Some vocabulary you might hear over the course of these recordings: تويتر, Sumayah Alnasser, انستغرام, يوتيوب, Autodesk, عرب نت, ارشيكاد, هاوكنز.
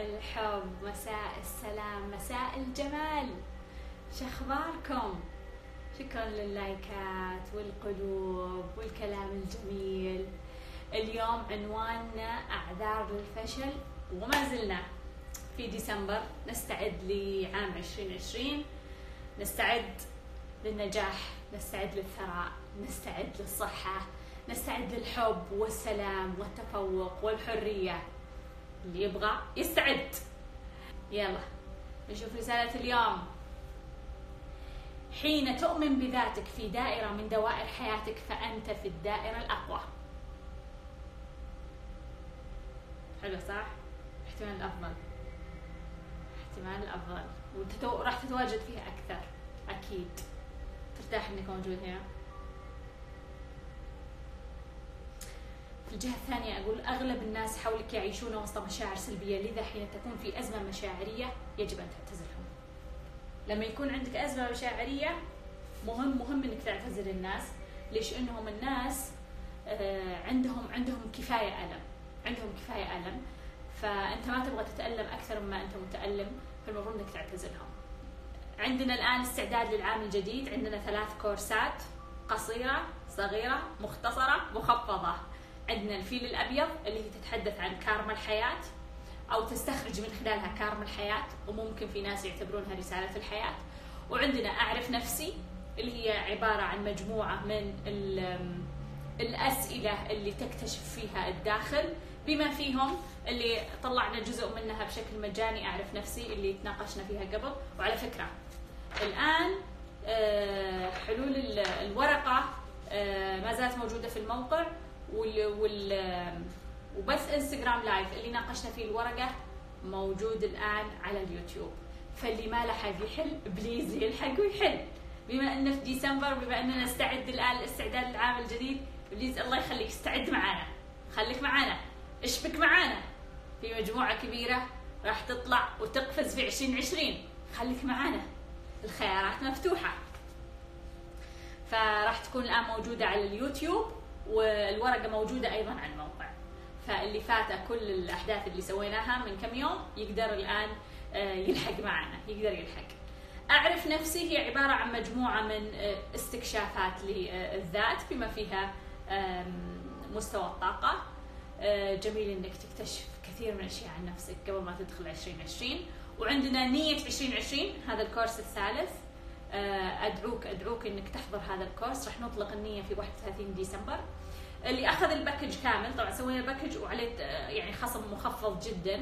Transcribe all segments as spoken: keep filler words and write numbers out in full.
الحب، مساء السلام، مساء الجمال. شخباركم؟ شكرا لللايكات والقلوب والكلام الجميل. اليوم عنواننا أعذار للفشل، وما زلنا في ديسمبر نستعد لعام عشرين عشرين، نستعد للنجاح، نستعد للثراء، نستعد للصحة، نستعد للحب والسلام والتفوق والحرية. اللي يبغى يستعد. يلا نشوف رسالة اليوم. حين تؤمن بذاتك في دائرة من دوائر حياتك فأنت في الدائرة الأقوى. حلو صح؟ احتمال الأفضل، احتمال الأفضل، وانت راح تتواجد فيها أكثر أكيد. ترتاح إنك موجود هنا. في الجهة الثانية أقول أغلب الناس حولك يعيشون وسط مشاعر سلبية، لذا حين تكون في أزمة مشاعرية يجب أن تعتزلهم. لما يكون عندك أزمة مشاعرية مهم مهم إنك تعتزل الناس. ليش؟ إنهم الناس عندهم عندهم كفاية ألم، عندهم كفاية ألم، فأنت ما تبغى تتألم أكثر مما أنت متألم، فالمفروض إنك تعتزلهم. عندنا الآن استعداد للعام الجديد، عندنا ثلاث كورسات قصيرة صغيرة مختصرة مخفضة. عندنا الفيل الأبيض اللي هي تتحدث عن كارما الحياة، أو تستخرج من خلالها كارما الحياة، وممكن في ناس يعتبرونها رسالة الحياة. وعندنا أعرف نفسي اللي هي عبارة عن مجموعة من الأسئلة اللي تكتشف فيها الداخل، بما فيهم اللي طلعنا جزء منها بشكل مجاني، أعرف نفسي اللي تناقشنا فيها قبل. وعلى فكرة الآن حلول الورقة ما زالت موجودة في الموقع، وبث انستغرام لايف اللي ناقشنا فيه الورقة موجود الآن على اليوتيوب، فاللي ما لحق يحل بليز يلحق ويحل. بما أنه في ديسمبر، بما أننا نستعد الآن للاستعداد للعام الجديد، بليز الله يخليك استعد معنا، خليك معنا، اشبك معنا في مجموعة كبيرة راح تطلع وتقفز في عشرين عشرين. خليك معنا، الخيارات مفتوحة. فراح تكون الآن موجودة على اليوتيوب، والورقة موجودة أيضا على الموقع، فاللي فاته كل الأحداث اللي سويناها من كم يوم يقدر الآن يلحق معنا، يقدر يلحق. أعرف نفسي هي عبارة عن مجموعة من استكشافات للذات، بما فيها مستوى الطاقة. جميل إنك تكتشف كثير من الأشياء عن نفسك قبل ما تدخل عشرين عشرين. وعندنا نية عشرين عشرين، هذا الكورس الثالث. أدعوك أدعوك إنك تحضر هذا الكورس، رح نطلق النية في واحد وثلاثين ديسمبر. اللي أخذ الباكج كامل، طبعا سوينا باكج وعليه يعني خصم مخفض جدا،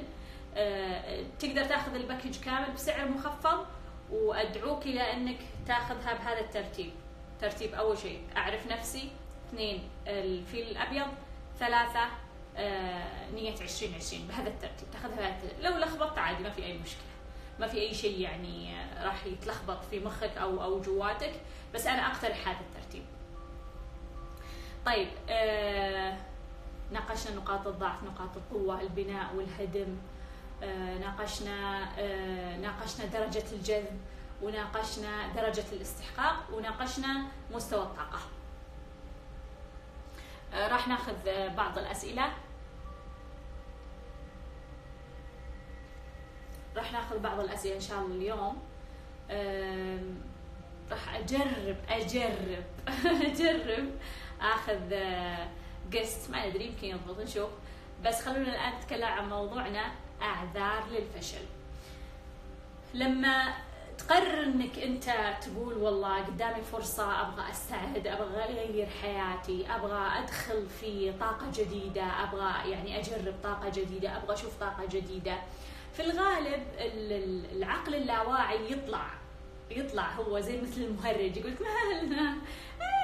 تقدر تاخذ الباكج كامل بسعر مخفض. وأدعوك إلى إنك تاخذها بهذا الترتيب. ترتيب أول شيء أعرف نفسي، اثنين الفيل الأبيض، ثلاثة نية عشرين عشرين، بهذا الترتيب تاخذها. لو لخبطت عادي ما في أي مشكلة، ما في أي شيء يعني راح يتلخبط في مخك أو أو جواتك، بس أنا أقترح هذا الترتيب. طيب، آه ناقشنا نقاط الضعف، نقاط القوة، البناء والهدم، آه ناقشنا آه ناقشنا درجة الجذب، وناقشنا درجة الاستحقاق، وناقشنا مستوى الطاقة. آه راح ناخذ آه بعض الأسئلة، راح ناخذ بعض الأسئلة إن شاء الله اليوم. راح أجرب أجرب أجرب آخذ قست، ما أدري يمكن يضبط، نشوف. بس خلونا الآن نتكلم عن موضوعنا أعذار للفشل. لما تقرر إنك أنت تقول والله قدامي فرصة، أبغى أستعد، أبغى أغير حياتي، أبغى أدخل في طاقة جديدة، أبغى يعني أجرب طاقة جديدة، أبغى أشوف طاقة جديدة، في الغالب العقل اللاواعي يطلع يطلع هو زي مثل المهرج، يقول لك ما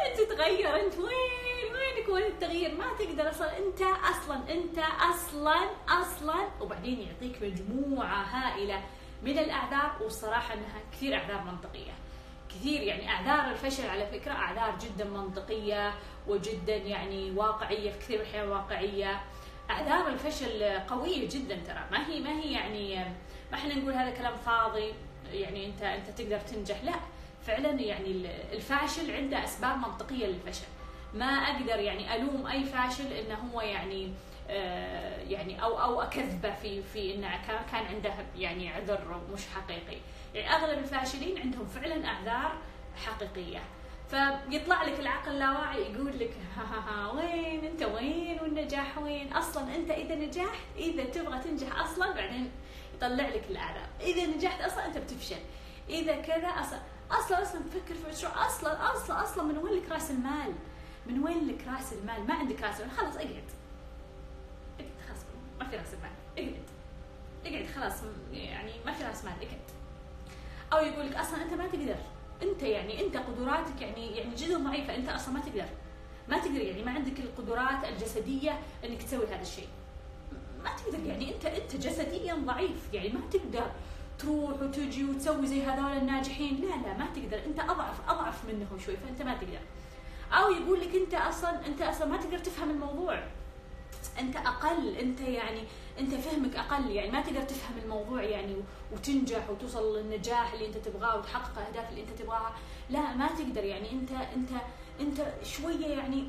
انت تغير، انت وين وينك وين التغيير، ما تقدر اصلا، انت اصلا انت اصلا اصلا وبعدين يعطيك مجموعه هائله من الاعذار. والصراحه انها كثير اعذار منطقيه، كثير يعني اعذار الفشل على فكره اعذار جدا منطقيه وجدا يعني واقعيه، في كثير من الأحيان واقعيه. أعذار الفشل قوية جدا ترى، ما هي ما هي يعني ما احنا نقول هذا كلام فاضي يعني انت انت تقدر تنجح، لا فعلا يعني الفاشل عنده أسباب منطقية للفشل. ما أقدر يعني ألوم أي فاشل إنه هو يعني يعني او او اكذبه في في انها كان عندها يعني عذر مش حقيقي. يعني اغلب الفاشلين عندهم فعلا اعذار حقيقيه، فيطلع لك العقل اللاواعي يقول لك ها ها ها وين انت، وين والنجاح وين اصلا انت، اذا نجحت اذا تبغى تنجح اصلا بعدين يطلع لك الاعذار، اذا نجحت اصلا انت بتفشل، اذا كذا اصلا اصلا اصلا تفكر في مشروع، اصلا اصلا اصلا من وين لك راس المال؟ من وين لك راس المال؟ ما عندك راس المال، خلاص اقعد اقعد خلاص ما في راس مال، اقعد اقعد خلاص يعني ما في راس مال اقعد. او يقول لك اصلا انت ما تقدر، انت يعني انت قدراتك يعني يعني جدا ضعيفه، انت اصلا ما تقدر ما تقدر يعني ما عندك القدرات الجسديه انك تسوي هذا الشيء، ما تقدر يعني انت انت جسديا ضعيف، يعني ما تقدر تروح وتجي وتسوي زي هذول الناجحين، لا لا ما تقدر، انت اضعف اضعف منهم شوي فانت ما تقدر. او يقول لك انت اصلا انت اصلا ما تقدر تفهم الموضوع، انت اقل، انت يعني انت فهمك اقل، يعني ما تقدر تفهم الموضوع يعني وتنجح وتوصل للنجاح اللي انت تبغاه وتحقق الاهداف اللي انت تبغاها، لا ما تقدر يعني انت انت انت شويه يعني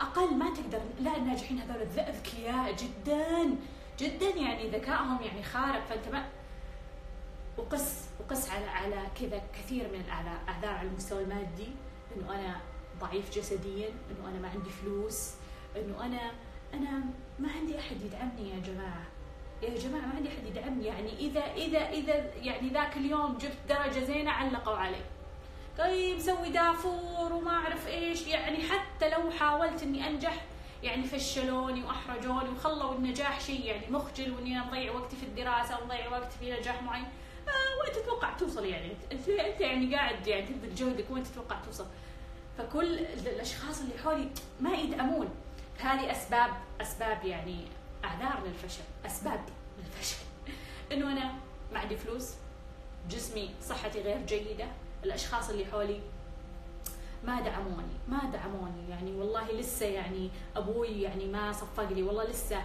اقل، ما تقدر، لا الناجحين هذول ذكياء جدا جدا يعني ذكائهم يعني خارق، فانت ما وقس وقس على على كذا كثير من الاعذار على المستوى المادي، انه انا ضعيف جسديا، انه انا ما عندي فلوس، انه انا انا ما عندي احد يدعمني. يا جماعه يا جماعه ما عندي احد يدعمني، يعني اذا اذا اذا يعني ذاك اليوم جبت درجه زينه علقوا علي، طيب مسوي دافور وما اعرف ايش، يعني حتى لو حاولت اني انجح يعني فشلوني واحرجوني وخلوا النجاح شيء يعني مخجل، واني انا مضيع وقتي في الدراسه ومضيع وقتي في نجاح معين. آه وين تتوقع توصل يعني؟ انت انت يعني قاعد يعني تبذل جهدك، وين تتوقع توصل؟ فكل الاشخاص اللي حولي ما يدعمون. هذه اسباب اسباب يعني اعذار للفشل، اسباب للفشل انه انا ما عندي فلوس، جسمي صحتي غير جيده، الاشخاص اللي حولي ما دعموني ما دعموني، يعني والله لسه يعني ابوي يعني ما صفق لي، والله لسه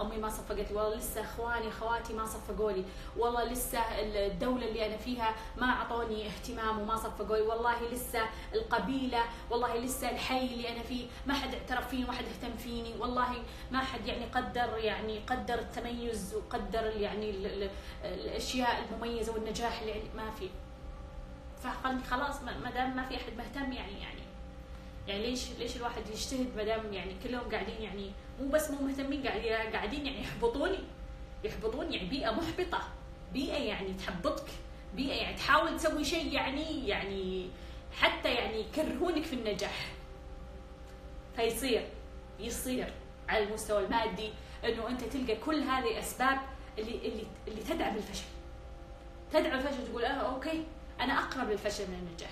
امي ما صفقت لي، والله لسه اخواني خواتي ما صفقوا لي، والله لسه الدوله اللي انا فيها ما اعطوني اهتمام وما صفقوا لي، والله لسه القبيله، والله لسه الحي اللي انا فيه ما حد اعترف فيني، ما حد اهتم فيني، والله ما حد يعني قدر يعني قدر التميز وقدر يعني ال ال الاشياء المميزه والنجاح اللي عندي، ما في. فقلت خلاص ما دام ما في احد مهتم يعني يعني يعني ليش ليش الواحد يجتهد ما دام يعني كلهم قاعدين يعني مو بس مو مهتمين، قاعدين يعني يحبطوني يحبطوني يعني بيئه محبطه، بيئه يعني تحبطك، بيئه يعني تحاول تسوي شيء يعني يعني حتى يعني يكرهونك في النجاح. فيصير يصير على المستوى المادي انه انت تلقى كل هذه الاسباب اللي اللي اللي تدعم الفشل، تدعم الفشل، تقول اه اوكي أنا أقرب للفشل من النجاح،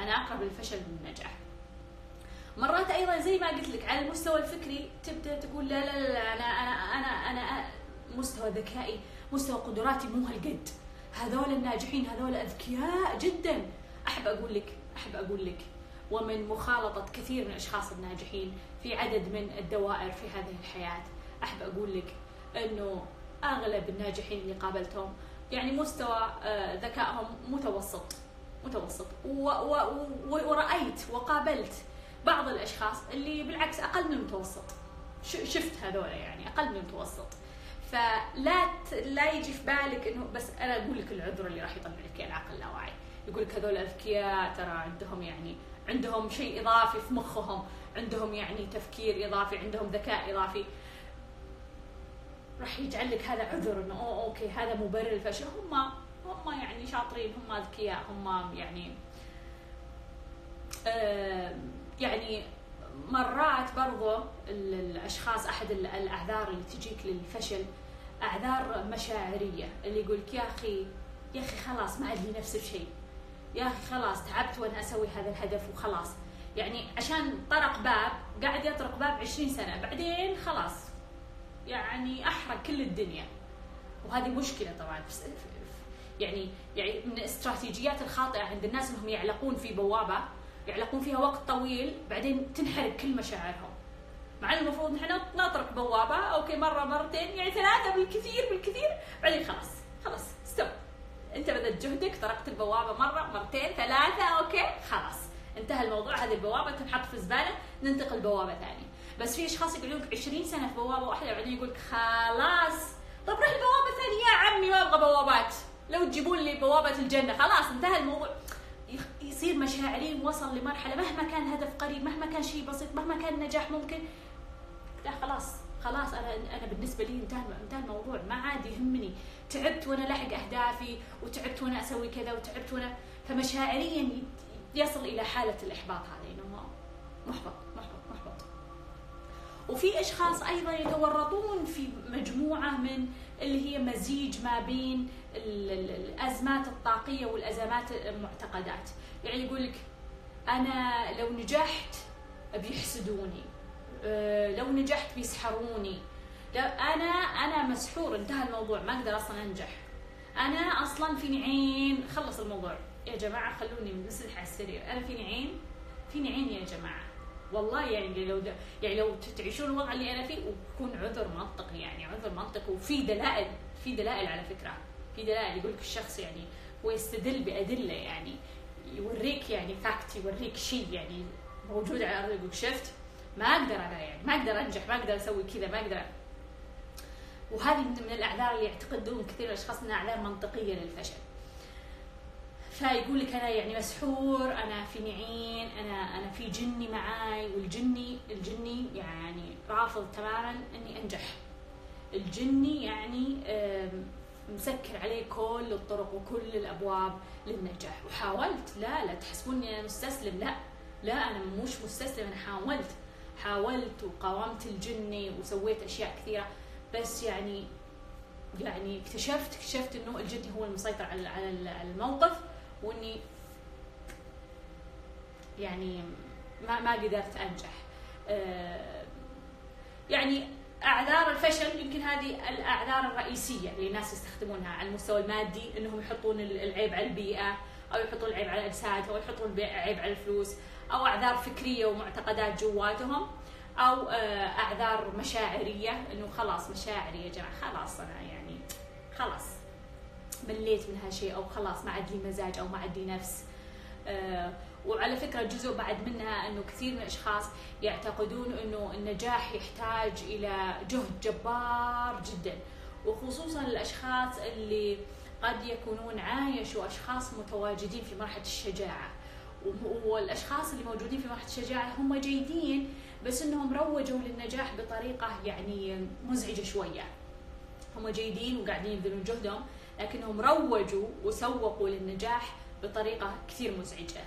أنا أقرب للفشل من النجاح. مرات أيضا زي ما قلت لك على المستوى الفكري تبدأ تقول لا لا لا أنا أنا أنا أنا مستوى ذكائي، مستوى قدراتي مو هالقد، هذول الناجحين هذول أذكياء جدا. أحب أقول لك أحب أقول لك ومن مخالطة كثير من الأشخاص الناجحين في عدد من الدوائر في هذه الحياة، أحب أقول لك إنه أغلب الناجحين اللي قابلتهم يعني مستوى ذكائهم متوسط متوسط و و ورأيت وقابلت بعض الأشخاص اللي بالعكس أقل من المتوسط، شفت هذول يعني أقل من المتوسط. فلا لا يجي في بالك إنه بس أنا أقول لك العذر اللي راح يطلع لك العقل اللاواعي، يقول لك هذول أذكياء، ترى عندهم يعني عندهم شيء إضافي في مخهم، عندهم يعني تفكير إضافي، عندهم ذكاء إضافي، راح يجعل لك هذا عذر انه أو اوكي هذا مبرر الفشل، هم هم يعني شاطرين، هم اذكياء، هم يعني آه يعني مرات برضو الاشخاص احد الاعذار اللي تجيك للفشل اعذار مشاعريه، اللي يقولك يا اخي يا اخي خلاص ما عاد لي نفس الشيء، يا اخي خلاص تعبت وانا اسوي هذا الهدف وخلاص، يعني عشان طرق باب قاعد يطرق باب عشرين سنه بعدين خلاص يعني احرق كل الدنيا. وهذه مشكله طبعا، يعني يعني من الاستراتيجيات الخاطئه عند الناس انهم يعلقون في بوابه يعلقون فيها وقت طويل بعدين تنحرق كل مشاعرهم، مع المفروض نحن نطرق بوابه اوكي مره مرتين يعني ثلاثه بالكثير بالكثير بعدين خلاص خلاص ستوب، انت بذلت جهدك، طرقت البوابه مره مرتين ثلاثه اوكي خلاص انتهى الموضوع، هذه البوابه تنحط في زباله، ننتقل بوابه ثانيه. بس في اشخاص يقولون لك عشرين سنه في بوابه واحده بعدين يقول لك خلاص طب روح البوابه الثانيه يا عمي ما ابغى بوابات، لو تجيبون لي بوابه الجنه خلاص انتهى الموضوع. يصير مشاعرين وصل لمرحله مهما كان هدف قريب، مهما كان شيء بسيط، مهما كان نجاح ممكن، لا خلاص خلاص انا انا بالنسبه لي انتهى انتهى الموضوع، ما عاد يهمني، تعبت وانا لاحق اهدافي وتعبت وانا اسوي كذا وتعبت وانا، فمشاعريا يصل الى حاله الاحباط هذه، انه محبط محبط محبط. وفي اشخاص ايضا يتورطون في مجموعه من اللي هي مزيج ما بين الازمات الطاقيه والازمات المعتقدات، يعني يقول لك انا لو نجحت بيحسدوني، لو نجحت بيسحروني، لو انا انا مسحور انتهى الموضوع ما اقدر اصلا انجح، انا اصلا فيني عين، خلص الموضوع يا جماعه خلوني منسدح على السرير، انا فيني عين فيني عين يا جماعه والله، يعني لو يعني لو تعيشون الوضع اللي انا فيه ويكون عذر منطقي، يعني عذر منطقي، وفي دلائل في دلائل على فكره، في دلائل يقول لك الشخص يعني هو يستدل بادله، يعني يوريك يعني فاكت، يوريك شيء يعني موجود على الارض، يقول شفت ما اقدر انا، يعني ما اقدر انجح، ما اقدر اسوي كذا، ما اقدر. وهذه من الاعذار اللي يعتقدون كثير من الاشخاص انها اعذار منطقيه للفشل. فيقول لك انا يعني مسحور، انا فيني عين، انا انا في جني معاي، والجني الجني يعني رافض تماما اني انجح. الجني يعني مسكر عليه كل الطرق وكل الابواب للنجاح، وحاولت، لا لا تحسبوني انا مستسلم، لا لا انا مش مستسلم، انا حاولت حاولت وقاومت الجني وسويت اشياء كثيره، بس يعني يعني اكتشفت اكتشفت انه الجني هو المسيطر على على الموقف، واني يعني ما ما قدرت انجح. أه يعني اعذار الفشل يمكن هذه الاعذار الرئيسيه اللي الناس يستخدمونها على المستوى المادي، انهم يحطون العيب على البيئه، او يحطون العيب على الاجساد، او يحطون العيب على الفلوس، او اعذار فكريه ومعتقدات جواتهم، او اعذار مشاعريه، انه خلاص مشاعري يا جماعه خلاص انا يعني خلاص مليت من هالشيء، او خلاص ما عاد لي مزاج، او ما عاد لي نفس. وعلى فكره جزء بعد منها انه كثير من الاشخاص يعتقدون انه النجاح يحتاج الى جهد جبار جدا، وخصوصا الاشخاص اللي قد يكونون عايشوا اشخاص متواجدين في مرحله الشجاعه، والاشخاص اللي موجودين في مرحله الشجاعه هم جيدين، بس انهم روجوا للنجاح بطريقه يعني مزعجه شويه. هم جيدين وقاعدين يبذلون جهدهم، لكنهم روجوا وسوقوا للنجاح بطريقه كثير مزعجه،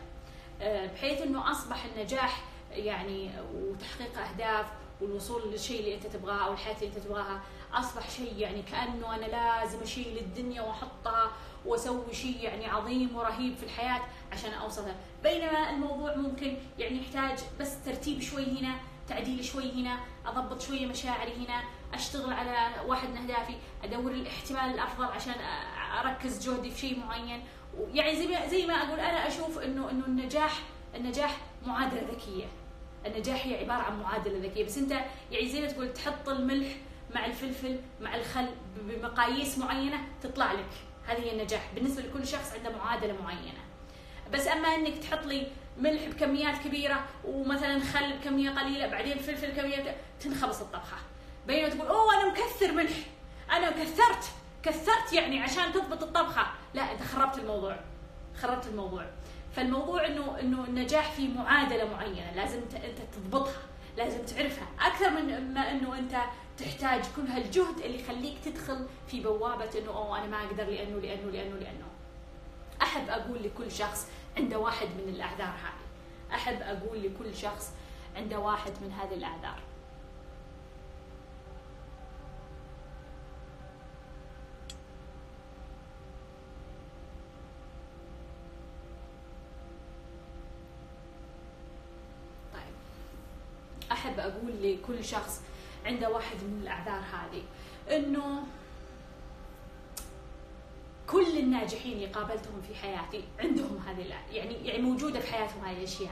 بحيث انه اصبح النجاح يعني وتحقيق اهداف والوصول للشيء اللي انت تبغاه او الحياه اللي انت تبغاها اصبح شيء يعني كانه انا لازم اشيل الدنيا واحطها واسوي شيء يعني عظيم ورهيب في الحياه عشان اوصلها، بينما الموضوع ممكن يعني يحتاج بس ترتيب شوي هنا، تعديل شوي هنا، اضبط شويه مشاعري هنا، اشتغل على واحد من اهدافي، ادور الاحتمال الافضل عشان اركز جهدي في شيء معين، يعني زي ما زي ما اقول انا اشوف انه انه النجاح النجاح معادله ذكيه. النجاح هي عباره عن معادله ذكيه، بس انت يعني زي ما تقول تحط الملح مع الفلفل مع الخل بمقاييس معينه تطلع لك، هذه هي النجاح بالنسبه لكل شخص عنده معادله معينه. بس اما انك تحط لي ملح بكميات كبيره ومثلا خل بكميه قليله بعدين فلفل بكميه، تنخبص الطبخه. بينما تقول اوه انا مكثر ملح، انا كثرت كثرت يعني عشان تضبط الطبخه، لا انت خربت الموضوع خربت الموضوع. فالموضوع انه انه النجاح في معادله معينه لازم انت تضبطها، لازم تعرفها اكثر من ما انه انت تحتاج كل هالجهد اللي يخليك تدخل في بوابه انه اوه انا ما اقدر لانه لانه لانه لانه. احب اقول لكل شخص عنده واحد من الاعذار هذه، احب اقول لكل شخص عنده واحد من هذه الاعذار. أحب أقول لكل شخص عنده واحد من الأعذار هذه، إنه كل الناجحين اللي قابلتهم في حياتي عندهم هذه يعني يعني موجودة في حياتهم هذه الأشياء،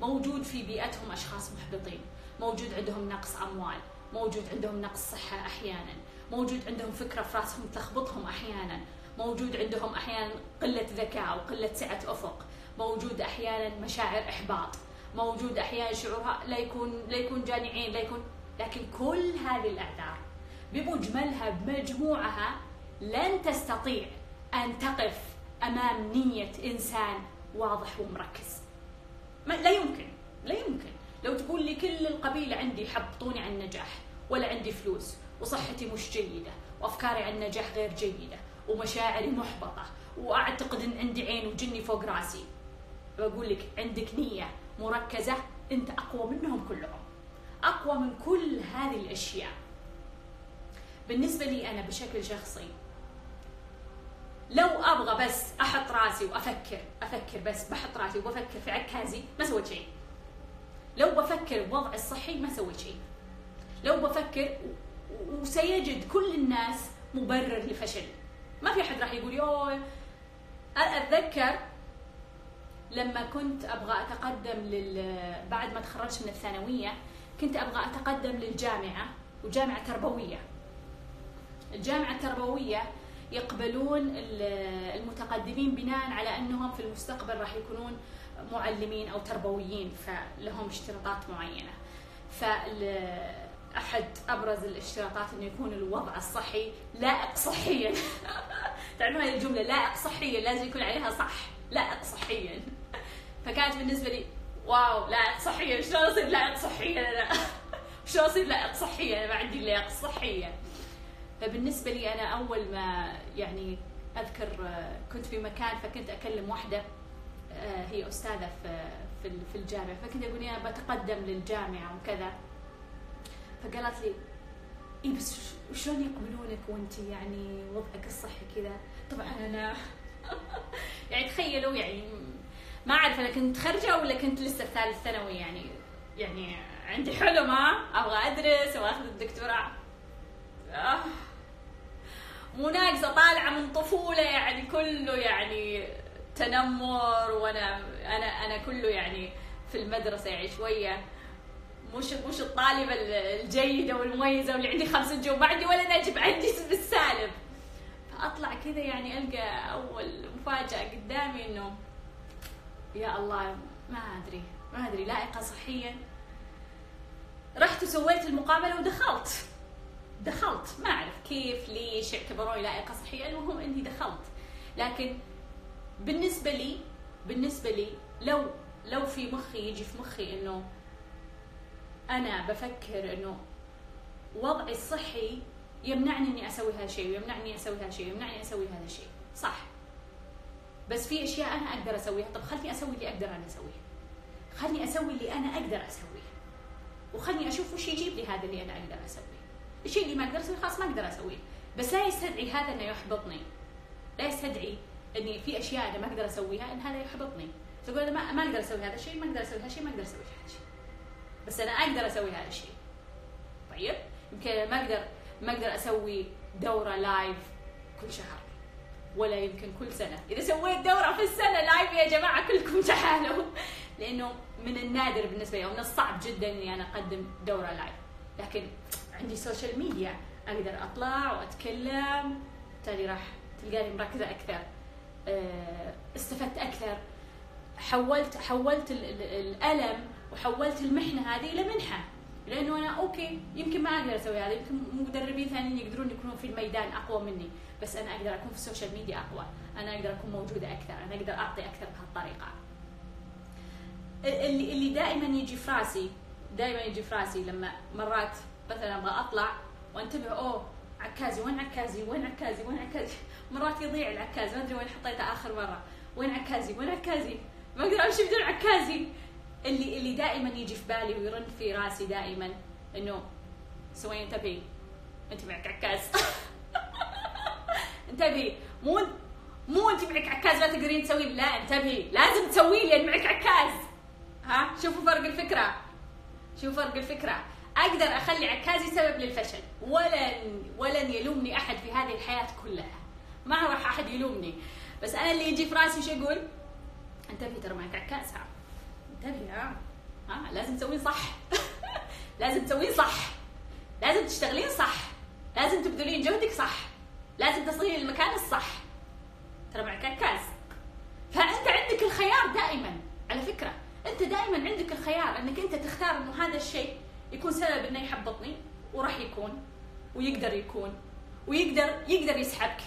موجود في بيئتهم أشخاص محبطين، موجود عندهم نقص أموال، موجود عندهم نقص صحة أحياناً، موجود عندهم فكرة في راسهم تلخبطهم أحياناً، موجود عندهم أحياناً قلة ذكاء وقلة سعة أفق، موجود أحياناً مشاعر إحباط، موجود احيانا شعورها لا يكون لا يكون جانعين لا يكون، لكن كل هذه الاعذار بمجملها بمجموعها لن تستطيع ان تقف امام نية انسان واضح ومركز. لا يمكن لا يمكن. لو تقول لي كل القبيله عندي يحبطوني عن النجاح، ولا عندي فلوس، وصحتي مش جيده، وافكاري عن النجاح غير جيده، ومشاعري محبطه، واعتقد ان عندي عين وجني فوق راسي، بقول لك عندك نيه مركزه انت اقوى منهم كلهم، اقوى من كل هذه الاشياء. بالنسبه لي انا بشكل شخصي لو ابغى بس احط راسي وافكر افكر بس بحط راسي وبفكر في عكازي ما سويت شيء. لو بفكر بوضعي الصحي ما سويت شيء. لو بفكر وسيجد كل الناس مبرر لفشل. ما في احد راح يقول يوه. اتذكر لما كنت ابغى اتقدم لل بعد ما تخرجت من الثانويه كنت ابغى اتقدم للجامعه، وجامعه تربويه. الجامعه التربويه يقبلون المتقدمين بناء على انهم في المستقبل راح يكونون معلمين او تربويين، فلهم اشتراطات معينه. فاحد ابرز الاشتراطات انه يكون الوضع الصحي لائق صحيا. تعرفون هذه الجمله لائق صحيا لازم يكون عليها صح، لائق صحيا. فكانت بالنسبه لي واو لائق صحيا، شلون اصير لائق صحيا انا؟ شلون اصير لائق صحيا؟ انا ما عندي لائق صحيا. فبالنسبه لي انا اول ما يعني اذكر كنت في مكان فكنت اكلم واحده هي استاذه في في الجامعه، فكنت اقول لها بتقدم للجامعه وكذا، فقالت لي اي بس شلون يقبلونك وانت يعني وضعك الصحي كذا؟ طبعا انا يعني تخيلوا يعني ما اعرف انا كنت خرجه ولا كنت لسه في ثالث ثانوي، يعني يعني عندي حلم، ها ابغى ادرس واخذ الدكتوراه، آه. مو ناقصه طالعه من طفوله يعني كله يعني تنمر، وانا انا انا كله يعني في المدرسه يعني شويه مش مش الطالبه الجيده والمميزه واللي عندي خمسة جو، ما عندي ولا نجيب، عندي بالسالب. فاطلع كذا يعني القى اول مفاجاه قدامي انه يا الله ما ادري ما ادري لائقه صحيا. رحت وسويت المقابله ودخلت دخلت ما اعرف كيف ليش اعتبروني لائقه صحيه، المهم اني دخلت. لكن بالنسبه لي بالنسبه لي لو لو في مخي يجي في مخي انه انا بفكر انه وضعي الصحي يمنعني اني اسوي هذا الشيء ويمنعني اسوي هذا الشيء ويمنعني اسوي هذا الشيء، صح، بس في اشياء انا اقدر اسويها، طب خلني اسوي اللي اقدر انا اسويه، خلني اسوي اللي انا اقدر اسويه، وخلني اشوف وش يجيب لي هذا اللي انا اقدر اسويه. الشيء اللي ما اقدر اسويه خلاص ما اقدر اسويه، بس لا يستدعي هذا انه يحبطني. لا يستدعي اني في اشياء انا ما اقدر اسويها ان هذا يحبطني. تقول انا ما, ما اقدر اسوي هذا الشيء، ما اقدر اسوي هذا الشيء، ما اقدر اسوي هذا الشيء. بس انا اقدر اسوي هذا الشيء. طيب؟ يمكن ما اقدر ما اقدر اسوي دوره لايف كل شهر. ولا يمكن كل سنه، اذا سويت دوره في السنه لايف يا جماعه كلكم تعالوا. لانه من النادر بالنسبه لي ومن الصعب جدا اني انا اقدم دوره لايف. لكن عندي سوشيال ميديا اقدر اطلع واتكلم، بالتالي راح تلقاني مركزه اكثر، استفدت اكثر، حولت حولت الالم وحولت المحنه هذه الى منحه، لانه انا اوكي يمكن ما اقدر اسوي هذا، يمكن مدربين ثانيين يقدرون يكونون في الميدان اقوى مني، بس انا اقدر اكون في السوشيال ميديا اقوى، انا اقدر اكون موجوده اكثر، انا اقدر اعطي اكثر بهالطريقه. اللي اللي دائما يجي في راسي دائما يجي في راسي لما مرات مثلا ابغى اطلع وانتبه اوه عكازي، وين عكازي؟ وين عكازي؟ وين عكازي؟ مرات يضيع العكاز، ما ادري وين حطيته اخر مره، وين عكازي؟ وين عكازي؟ ما اقدر امشي بدون عكازي. اللي اللي دائما يجي في بالي ويرن في راسي دائما انه سوي انتبهي، انت معك عكاز. انتبهي، مو مو انت معك عكاز ما تقدرين تسوين، لا انتبهي، لازم تسويه لان معك عكاز. ها؟ شوفوا فرق الفكره. شوفوا فرق الفكره. اقدر اخلي عكازي سبب للفشل، ولن ولن يلومني احد في هذه الحياه كلها، ما راح احد يلومني، بس انا اللي يجي في راسي وش اقول؟ انتبهي ترى معك عكاز، ها انتبهي، ها ها لازم تسوين صح. لازم تسوين صح، لازم تشتغلين صح، لازم تبذلين جهدك صح، لازم تصلين للمكان الصح، ترى معك عكاز. فانت عندك الخيار دائما، على فكره انت دائما عندك الخيار يحاول انه يحبطني وراح يكون ويقدر يكون ويقدر يقدر يسحبك.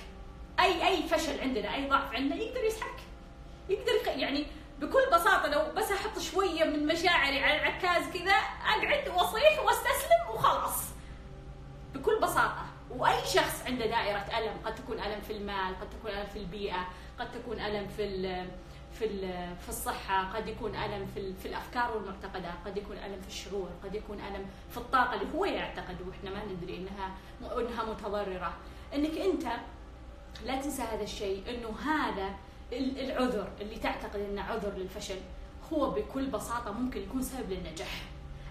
اي اي فشل عندنا، اي ضعف عندنا يقدر يسحبك، يقدر يعني بكل بساطه لو بس احط شويه من مشاعري على العكاز كذا اقعد واصيح واستسلم وخلاص بكل بساطه. واي شخص عنده دائره الم، قد تكون الم في المال، قد تكون الم في البيئه، قد تكون الم في ال في ال في الصحه، قد يكون الم في في الافكار والمعتقدات، قد يكون الم في الشعور، قد يكون الم في الطاقه اللي هو يعتقد واحنا ما ندري انها انها متضرره. انك انت لا تنسى هذا الشيء، انه هذا العذر اللي تعتقد انه عذر للفشل هو بكل بساطه ممكن يكون سبب للنجاح.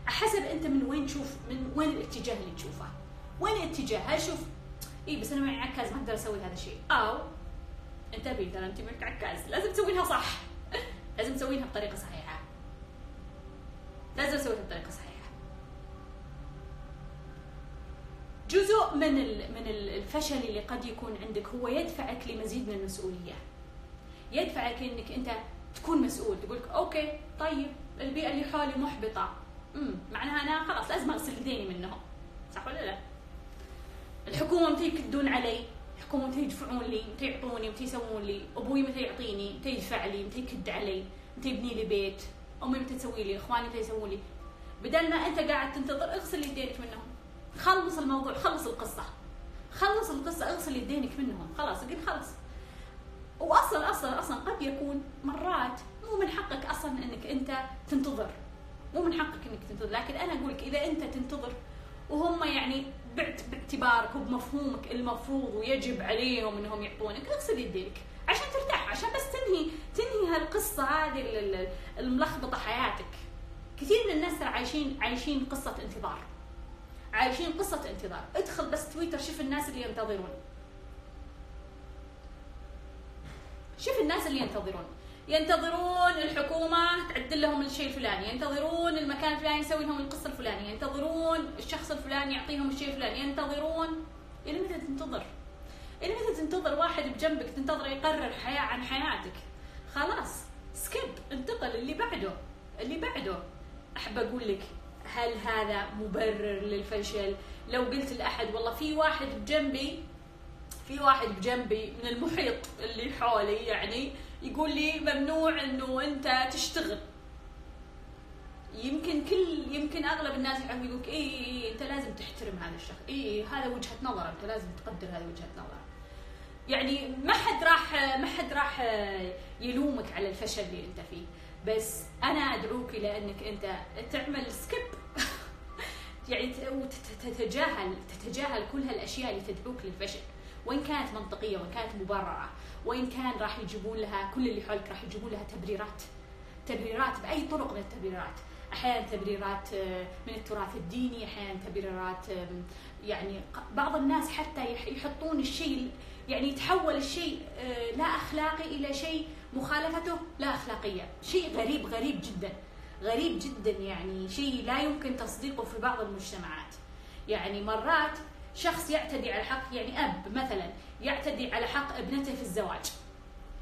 حسب انت من وين تشوف، من وين الاتجاه اللي تشوفه، وين الاتجاه؟ هل شوف اي بس انا معي عكاز ما اقدر اسوي هذا الشيء، او انتبهي ترى انت معك عكاز لازم تسوينها صح، لازم تسوينها بطريقه صحيحه، لازم تسويها بطريقه صحيحه. جزء من من الفشل اللي قد يكون عندك هو يدفعك لمزيد من المسؤوليه، يدفعك انك انت تكون مسؤول. تقول اوكي طيب البيئه اللي حولي محبطه، امم معناها انا خلاص لازم اغسل يديني منهم، صح ولا لا؟ الحكومه متى يكدون علي، الحكومه متى يدفعون لي، متى يعطوني، متى يسوون لي، ابوي متى يعطيني، متى يدفع لي، متى يكد علي، متى يبني لي بيت، امي متى تسوي لي، اخواني متى يسوون لي. بدل ما انت قاعد تنتظر اغسل يدينك منهم، خلص الموضوع، خلص القصه، خلص القصه، اغسل يدينك منهم، خلاص قل خلص. واصلا اصلا اصلا قد يكون مرات مو من حقك اصلا انك انت تنتظر، مو من حقك انك تنتظر، لكن انا اقول لك اذا انت تنتظر وهم يعني باعتبارك وبمفهومك المفروض ويجب عليهم انهم يعطونك، اغسل يدينك عشان ترتاح، عشان بس تنهي تنهي هالقصه هذه الملخبطه حياتك. كثير من الناس عايشين عايشين قصه انتظار، عايشين قصه انتظار. ادخل بس تويتر شوف الناس اللي ينتظرون، شوف الناس اللي ينتظرون، ينتظرون الحكومة تعدل لهم الشيء الفلاني، ينتظرون المكان الفلاني يسوي لهم القصة الفلانية، ينتظرون الشخص الفلاني يعطيهم الشيء الفلاني، ينتظرون. إلى متى تنتظر؟ إلى متى تنتظر واحد بجنبك تنتظره يقرر حياة عن حياتك؟ خلاص سكيب، انتقل اللي بعده، اللي بعده. أحب أقول لك هل هذا مبرر للفشل؟ لو قلت لأحد والله في واحد بجنبي، في واحد بجنبي من المحيط اللي حولي يعني يقول لي ممنوع انه انت تشتغل، يمكن كل يمكن اغلب الناس يحب يقول لك اي اي انت لازم تحترم هذا الشخص، اي هذا وجهه نظره، انت لازم تقدر هذه وجهه نظره. يعني ما حد راح ما حد راح يلومك على الفشل اللي انت فيه، بس انا ادعوك الى انك انت تعمل سكيب يعني وتتجاهل تتجاهل كل هالاشياء اللي تدعوك للفشل، وإن كانت منطقية وإن كانت مبررة، وإن كان راح يجيبون لها كل اللي حولك راح يجيبون لها تبريرات، تبريرات بأي طرق من التبريرات، أحيانا تبريرات من التراث الديني، أحيانا تبريرات يعني بعض الناس حتى يحطون الشيء يعني يتحول الشيء لا أخلاقي إلى شيء مخالفته لا أخلاقية، شيء غريب غريب جدا، غريب جدا يعني شيء لا يمكن تصديقه في بعض المجتمعات. يعني مرات شخص يعتدي على حق يعني أب مثلا يعتدي على حق ابنته في الزواج،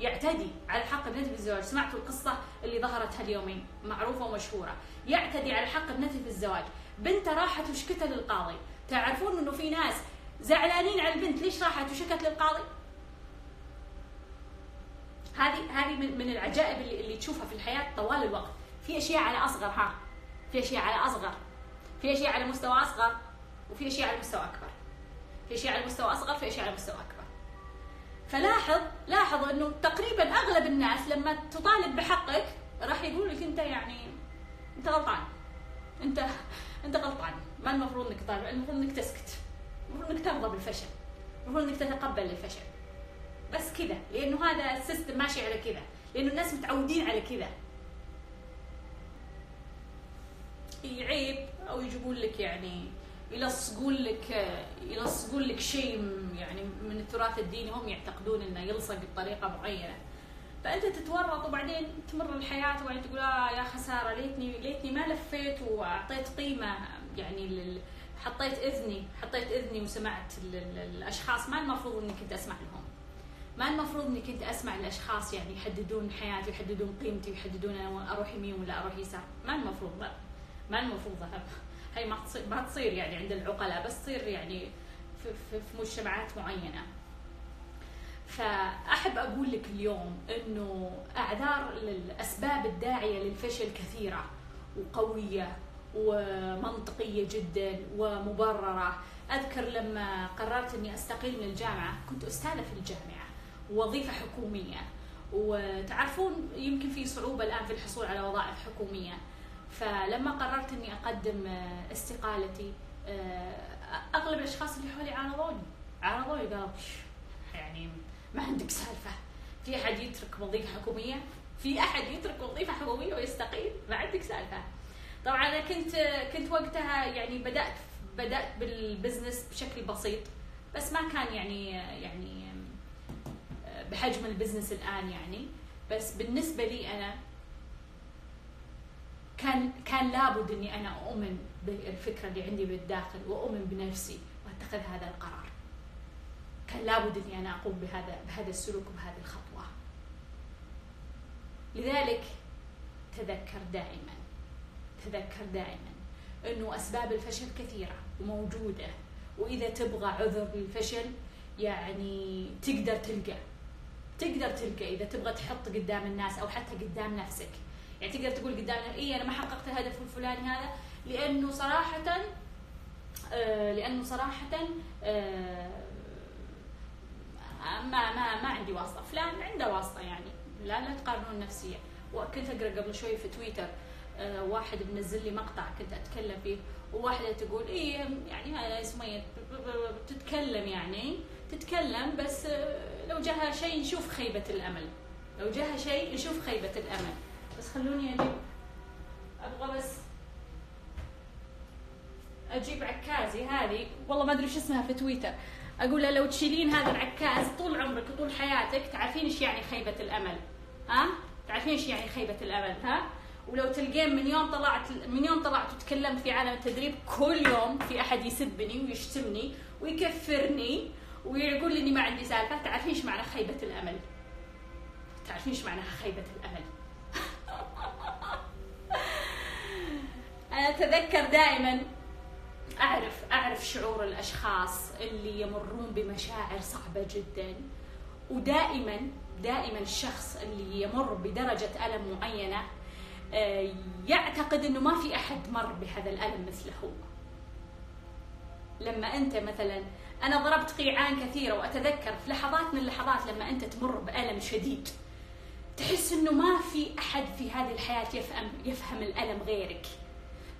يعتدي على حق ابنته في الزواج، سمعتوا القصة اللي ظهرت هاليومين معروفة ومشهورة، يعتدي على حق ابنته في الزواج، بنته راحت وشكت للقاضي. تعرفون انه في ناس زعلانين على البنت ليش راحت وشكت للقاضي؟ هذه هذه من, من العجائب اللي, اللي تشوفها في الحياة طوال الوقت، في اشياء على اصغر، ها في اشياء على اصغر، في اشياء على مستوى اصغر، وفي اشياء على مستوى اكبر، في اشياء على مستوى اصغر، في اشياء على مستوى اكبر. فلاحظ لاحظ انه تقريبا اغلب الناس لما تطالب بحقك راح يقول لك انت يعني انت غلطان، انت انت غلطان، ما المفروض انك تطالب، المفروض انك تسكت، المفروض انك ترضى بالفشل، المفروض انك تتقبل الفشل. بس كذا لانه هذا السيستم ماشي على كذا، لانه الناس متعودين على كذا. عيب او يجيبون لك يعني يلصقون لك يلصقون لك شيء يعني من التراث الديني، هم يعتقدون انه يلصق بطريقه معينه، فانت تتورط وبعدين تمر الحياه وبعدين تقول اه يا خساره ليتني ليتني ما لفيت واعطيت قيمه يعني لل... حطيت اذني حطيت اذني وسمعت لل... الاشخاص ما المفروض اني كنت اسمع لهم، ما المفروض اني كنت اسمع لاشخاص يعني يحددون حياتي، يحددون قيمتي، يحددون انا اروح يمين ولا اروح يسار، ما المفروض ما المفروض هي ما تصير ما تصير يعني عند العقلاء، بس تصير يعني في, في, في مجتمعات معينه. فاحب اقول لك اليوم انه اعذار الاسباب الداعيه للفشل كثيره وقويه ومنطقيه جدا ومبرره. اذكر لما قررت اني استقيل من الجامعه، كنت استاذه في الجامعه ووظيفه حكوميه، وتعرفون يمكن في صعوبه الان في الحصول على وظائف حكوميه. فلما قررت اني اقدم استقالتي، اغلب الاشخاص اللي حولي عارضوني عارضوني قالوا يعني ما عندك سالفه، في احد يترك وظيفه حكوميه؟ في احد يترك وظيفه حكوميه ويستقيل؟ ما عندك سالفه. طبعا انا كنت كنت وقتها يعني بدات بدات بالبزنس بشكل بسيط، بس ما كان يعني يعني بحجم البزنس الان يعني، بس بالنسبه لي انا كان كان لابد اني انا اؤمن بالفكره اللي عندي بالداخل واؤمن بنفسي واتخذ هذا القرار. كان لابد اني انا اقوم بهذا بهذا السلوك وبهذه الخطوه. لذلك تذكر دائما تذكر دائما انه اسباب الفشل كثيره وموجوده، واذا تبغى عذر للفشل يعني تقدر تلقى تقدر تلقى اذا تبغى تحط قدام الناس او حتى قدام نفسك. يعني تقدر تقول قدام اي انا ما حققت الهدف الفلاني هذا لانه صراحه آه لانه صراحه آه ما ما ما عندي واسطه، فلان عنده واسطه. يعني لا لا تقارنون نفسيه. وكنت اقرا قبل شوي في تويتر آه واحد منزل لي مقطع كنت اتكلم فيه، وواحده تقول اي يعني هاي سميه تتكلم يعني تتكلم بس لو جاها شيء نشوف خيبه الامل، لو جاها شيء نشوف خيبه الامل. بس خلوني اجيب، ابغى بس اجيب عكازي هذه، والله ما ادري ايش اسمها في تويتر، اقول لها لو تشيلين هذا العكاز طول عمرك وطول حياتك تعرفين ايش يعني خيبه الامل، ها؟ تعرفين ايش يعني خيبه الامل، ها؟ ولو تلقين من يوم طلعت من يوم طلعت وتكلمت في عالم التدريب كل يوم في احد يسبني ويشتمني ويكفرني ويقول لي اني ما عندي سالفه، تعرفين ايش معنى خيبه الامل؟ تعرفين ايش معنى خيبه الامل؟ أنا أتذكر دائما، أعرف أعرف شعور الأشخاص اللي يمرون بمشاعر صعبة جدا، ودائما دائما الشخص اللي يمر بدرجة ألم معينة يعتقد إنه ما في أحد مر بهذا الألم مثله. لما أنت مثلا، أنا ضربت قيعان كثيرة، وأتذكر في لحظات من اللحظات لما أنت تمر بألم شديد تحس إنه ما في أحد في هذه الحياة يفهم يفهم الألم غيرك،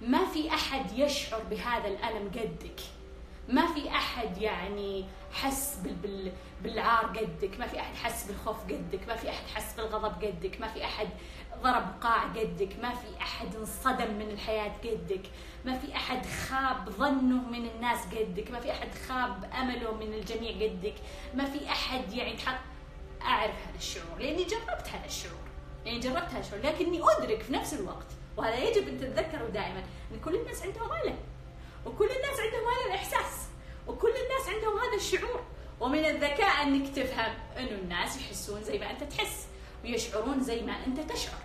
ما في أحد يشعر بهذا الألم قدك، ما في أحد يعني حس بالعار قدك، ما في أحد حس بالخوف قدك، ما في أحد حس بالغضب قدك، ما في أحد ضرب قاع قدك، ما في أحد انصدم من الحياة قدك، ما في أحد خاب ظنه من الناس قدك، ما في أحد خاب أمله من الجميع قدك، ما في أحد يعني تحط. أعرف هذا الشعور لأني جربت هذا الشعور، يعني جربت هذا الشعور، لكني أدرك في نفس الوقت، وهذا يجب أن تتذكروا دائما، أن كل الناس عندهم ألم، وكل الناس عندهم هذا الإحساس، وكل الناس عندهم هذا الشعور. ومن الذكاء أنك تفهم أنه الناس يحسون زي ما أنت تحس ويشعرون زي ما أنت تشعر.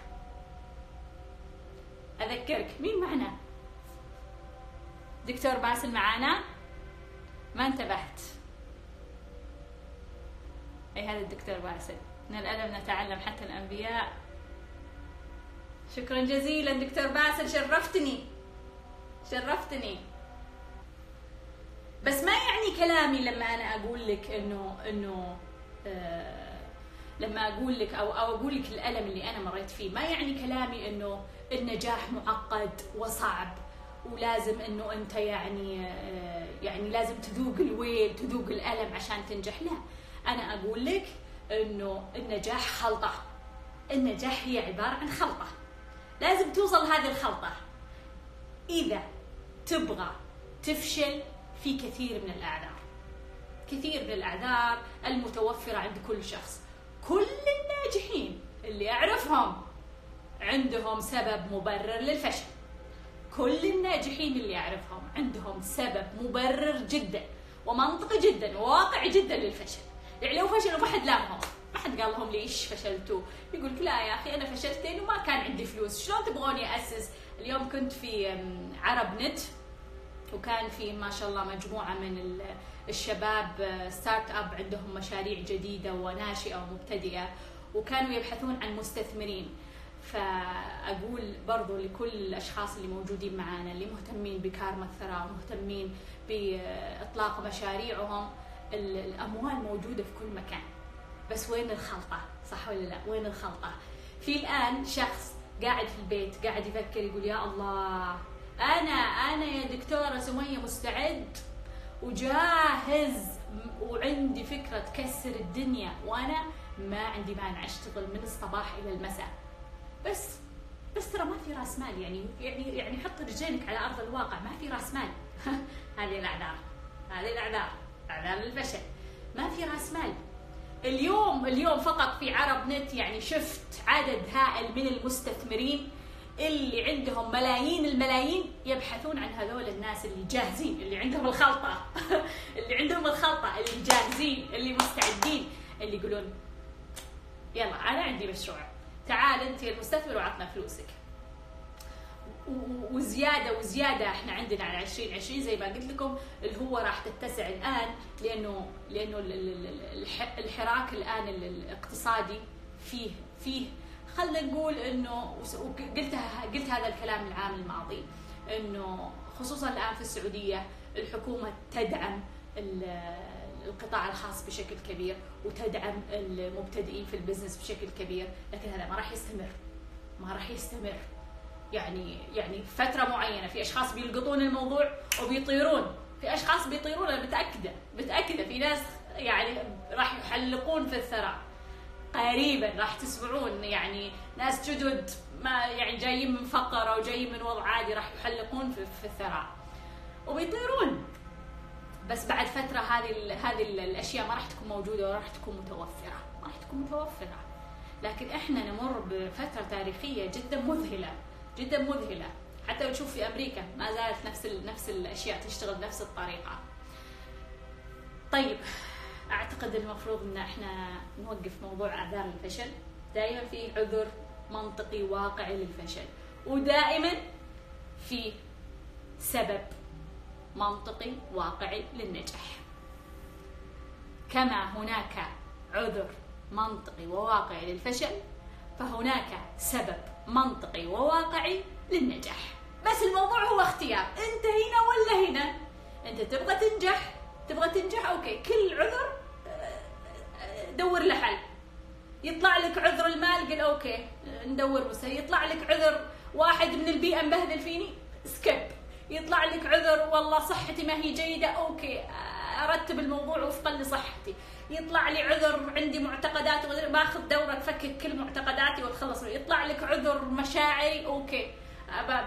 أذكرك، مين معنا؟ دكتور باسل معانا؟ ما انتبهت. اي هذا الدكتور باسل، من الألم نتعلم حتى الأنبياء. شكرا جزيلا دكتور باسل، شرفتني شرفتني. بس ما يعني كلامي لما انا اقول لك انه انه آه لما اقول لك او او اقول لك الألم اللي انا مريت فيه، ما يعني كلامي انه النجاح معقد وصعب ولازم انه انت يعني آه يعني لازم تذوق الويل، تذوق الألم عشان تنجح. لا، أنا أقول لك إنه النجاح خلطة، النجاح هي عبارة عن خلطة، لازم توصل هذه الخلطة. إذا تبغى تفشل في كثير من الأعذار، كثير من الأعذار المتوفرة عند كل شخص، كل الناجحين اللي أعرفهم عندهم سبب مبرر للفشل، كل الناجحين اللي أعرفهم عندهم سبب مبرر جدا ومنطقي جدا وواقعي جدا للفشل. يعني لو فشلوا ما حد لامهم، ما حد قال لهم ليش فشلتوا، يقول لك لا يا اخي انا فشلت لانه ما كان عندي فلوس، شلون تبغوني اسس. اليوم كنت في عرب نت وكان في ما شاء الله مجموعة من الشباب ستارت اب عندهم مشاريع جديدة وناشئة ومبتدئة، وكانوا يبحثون عن مستثمرين. فأقول برضو لكل الأشخاص اللي موجودين معانا اللي مهتمين بكارما الثراء ومهتمين بإطلاق مشاريعهم، الأموال موجودة في كل مكان، بس وين الخلطة؟ صح ولا لا؟ وين الخلطة؟ في الآن شخص قاعد في البيت قاعد يفكر يقول يا الله أنا أنا يا دكتورة سمية مستعد وجاهز وعندي فكرة تكسر الدنيا، وأنا ما عندي مانع أشتغل من الصباح إلى المساء، بس بس ترى ما في راس مال. يعني يعني يعني حط رجلينك على ارض الواقع، ما في راس مال. هذه الاعذار، هذه الاعذار، اعذار للفشل، ما في راس مال. اليوم اليوم فقط في عرب نت يعني شفت عدد هائل من المستثمرين اللي عندهم ملايين الملايين يبحثون عن هذول الناس اللي جاهزين، اللي عندهم الخلطه، اللي عندهم الخلطه، اللي جاهزين، اللي مستعدين، اللي يقولون يلا انا عندي مشروع، تعال انت يا المستثمر وعطنا فلوسك. وزياده وزياده احنا عندنا على عشرين عشرين زي ما قلت لكم اللي هو راح تتسع الان، لانه لانه الحراك الان الاقتصادي فيه فيه خلينا نقول انه، وقلتها قلت هذا الكلام العام الماضي، انه خصوصا الان في السعوديه الحكومه تدعم القطاع الخاص بشكل كبير وتدعم المبتدئين في البزنس بشكل كبير، لكن هذا ما راح يستمر، ما راح يستمر. يعني يعني فتره معينه في اشخاص بيلقطون الموضوع وبيطيرون، في اشخاص بيطيرون، انا متاكده متاكده في ناس يعني راح يحلقون في الثراء قريبا، راح تسمعون يعني ناس جدد ما يعني جايين من فقره وجايين من وضع عادي راح يحلقون في الثراء وبيطيرون، بس بعد فترة هذه هذه الأشياء ما راح تكون موجودة وراح تكون متوفرة، ما راح تكون متوفرة. لكن احنا نمر بفترة تاريخية جدا مذهلة، جدا مذهلة، حتى لو تشوف في أمريكا ما زالت نفس نفس الأشياء تشتغل بنفس الطريقة. طيب أعتقد المفروض إن احنا نوقف موضوع أعذار الفشل، دائما في عذر منطقي واقعي للفشل، ودائما في سبب منطقي واقعي للنجاح. كما هناك عذر منطقي وواقعي للفشل، فهناك سبب منطقي وواقعي للنجاح، بس الموضوع هو اختيار، انت هنا ولا هنا، انت تبغى تنجح تبغى تنجح اوكي، كل عذر دور له حل. يطلع لك عذر المال قل اوكي ندور مسهل، يطلع لك عذر واحد من البيئة مبهدل فيني سكيب، يطلع لك عذر والله صحتي ما هي جيدة اوكي ارتب الموضوع وفقا لصحتي، يطلع لي عذر عندي معتقدات باخذ دورة تفكك كل معتقداتي وتخلص، يطلع لك عذر مشاعري اوكي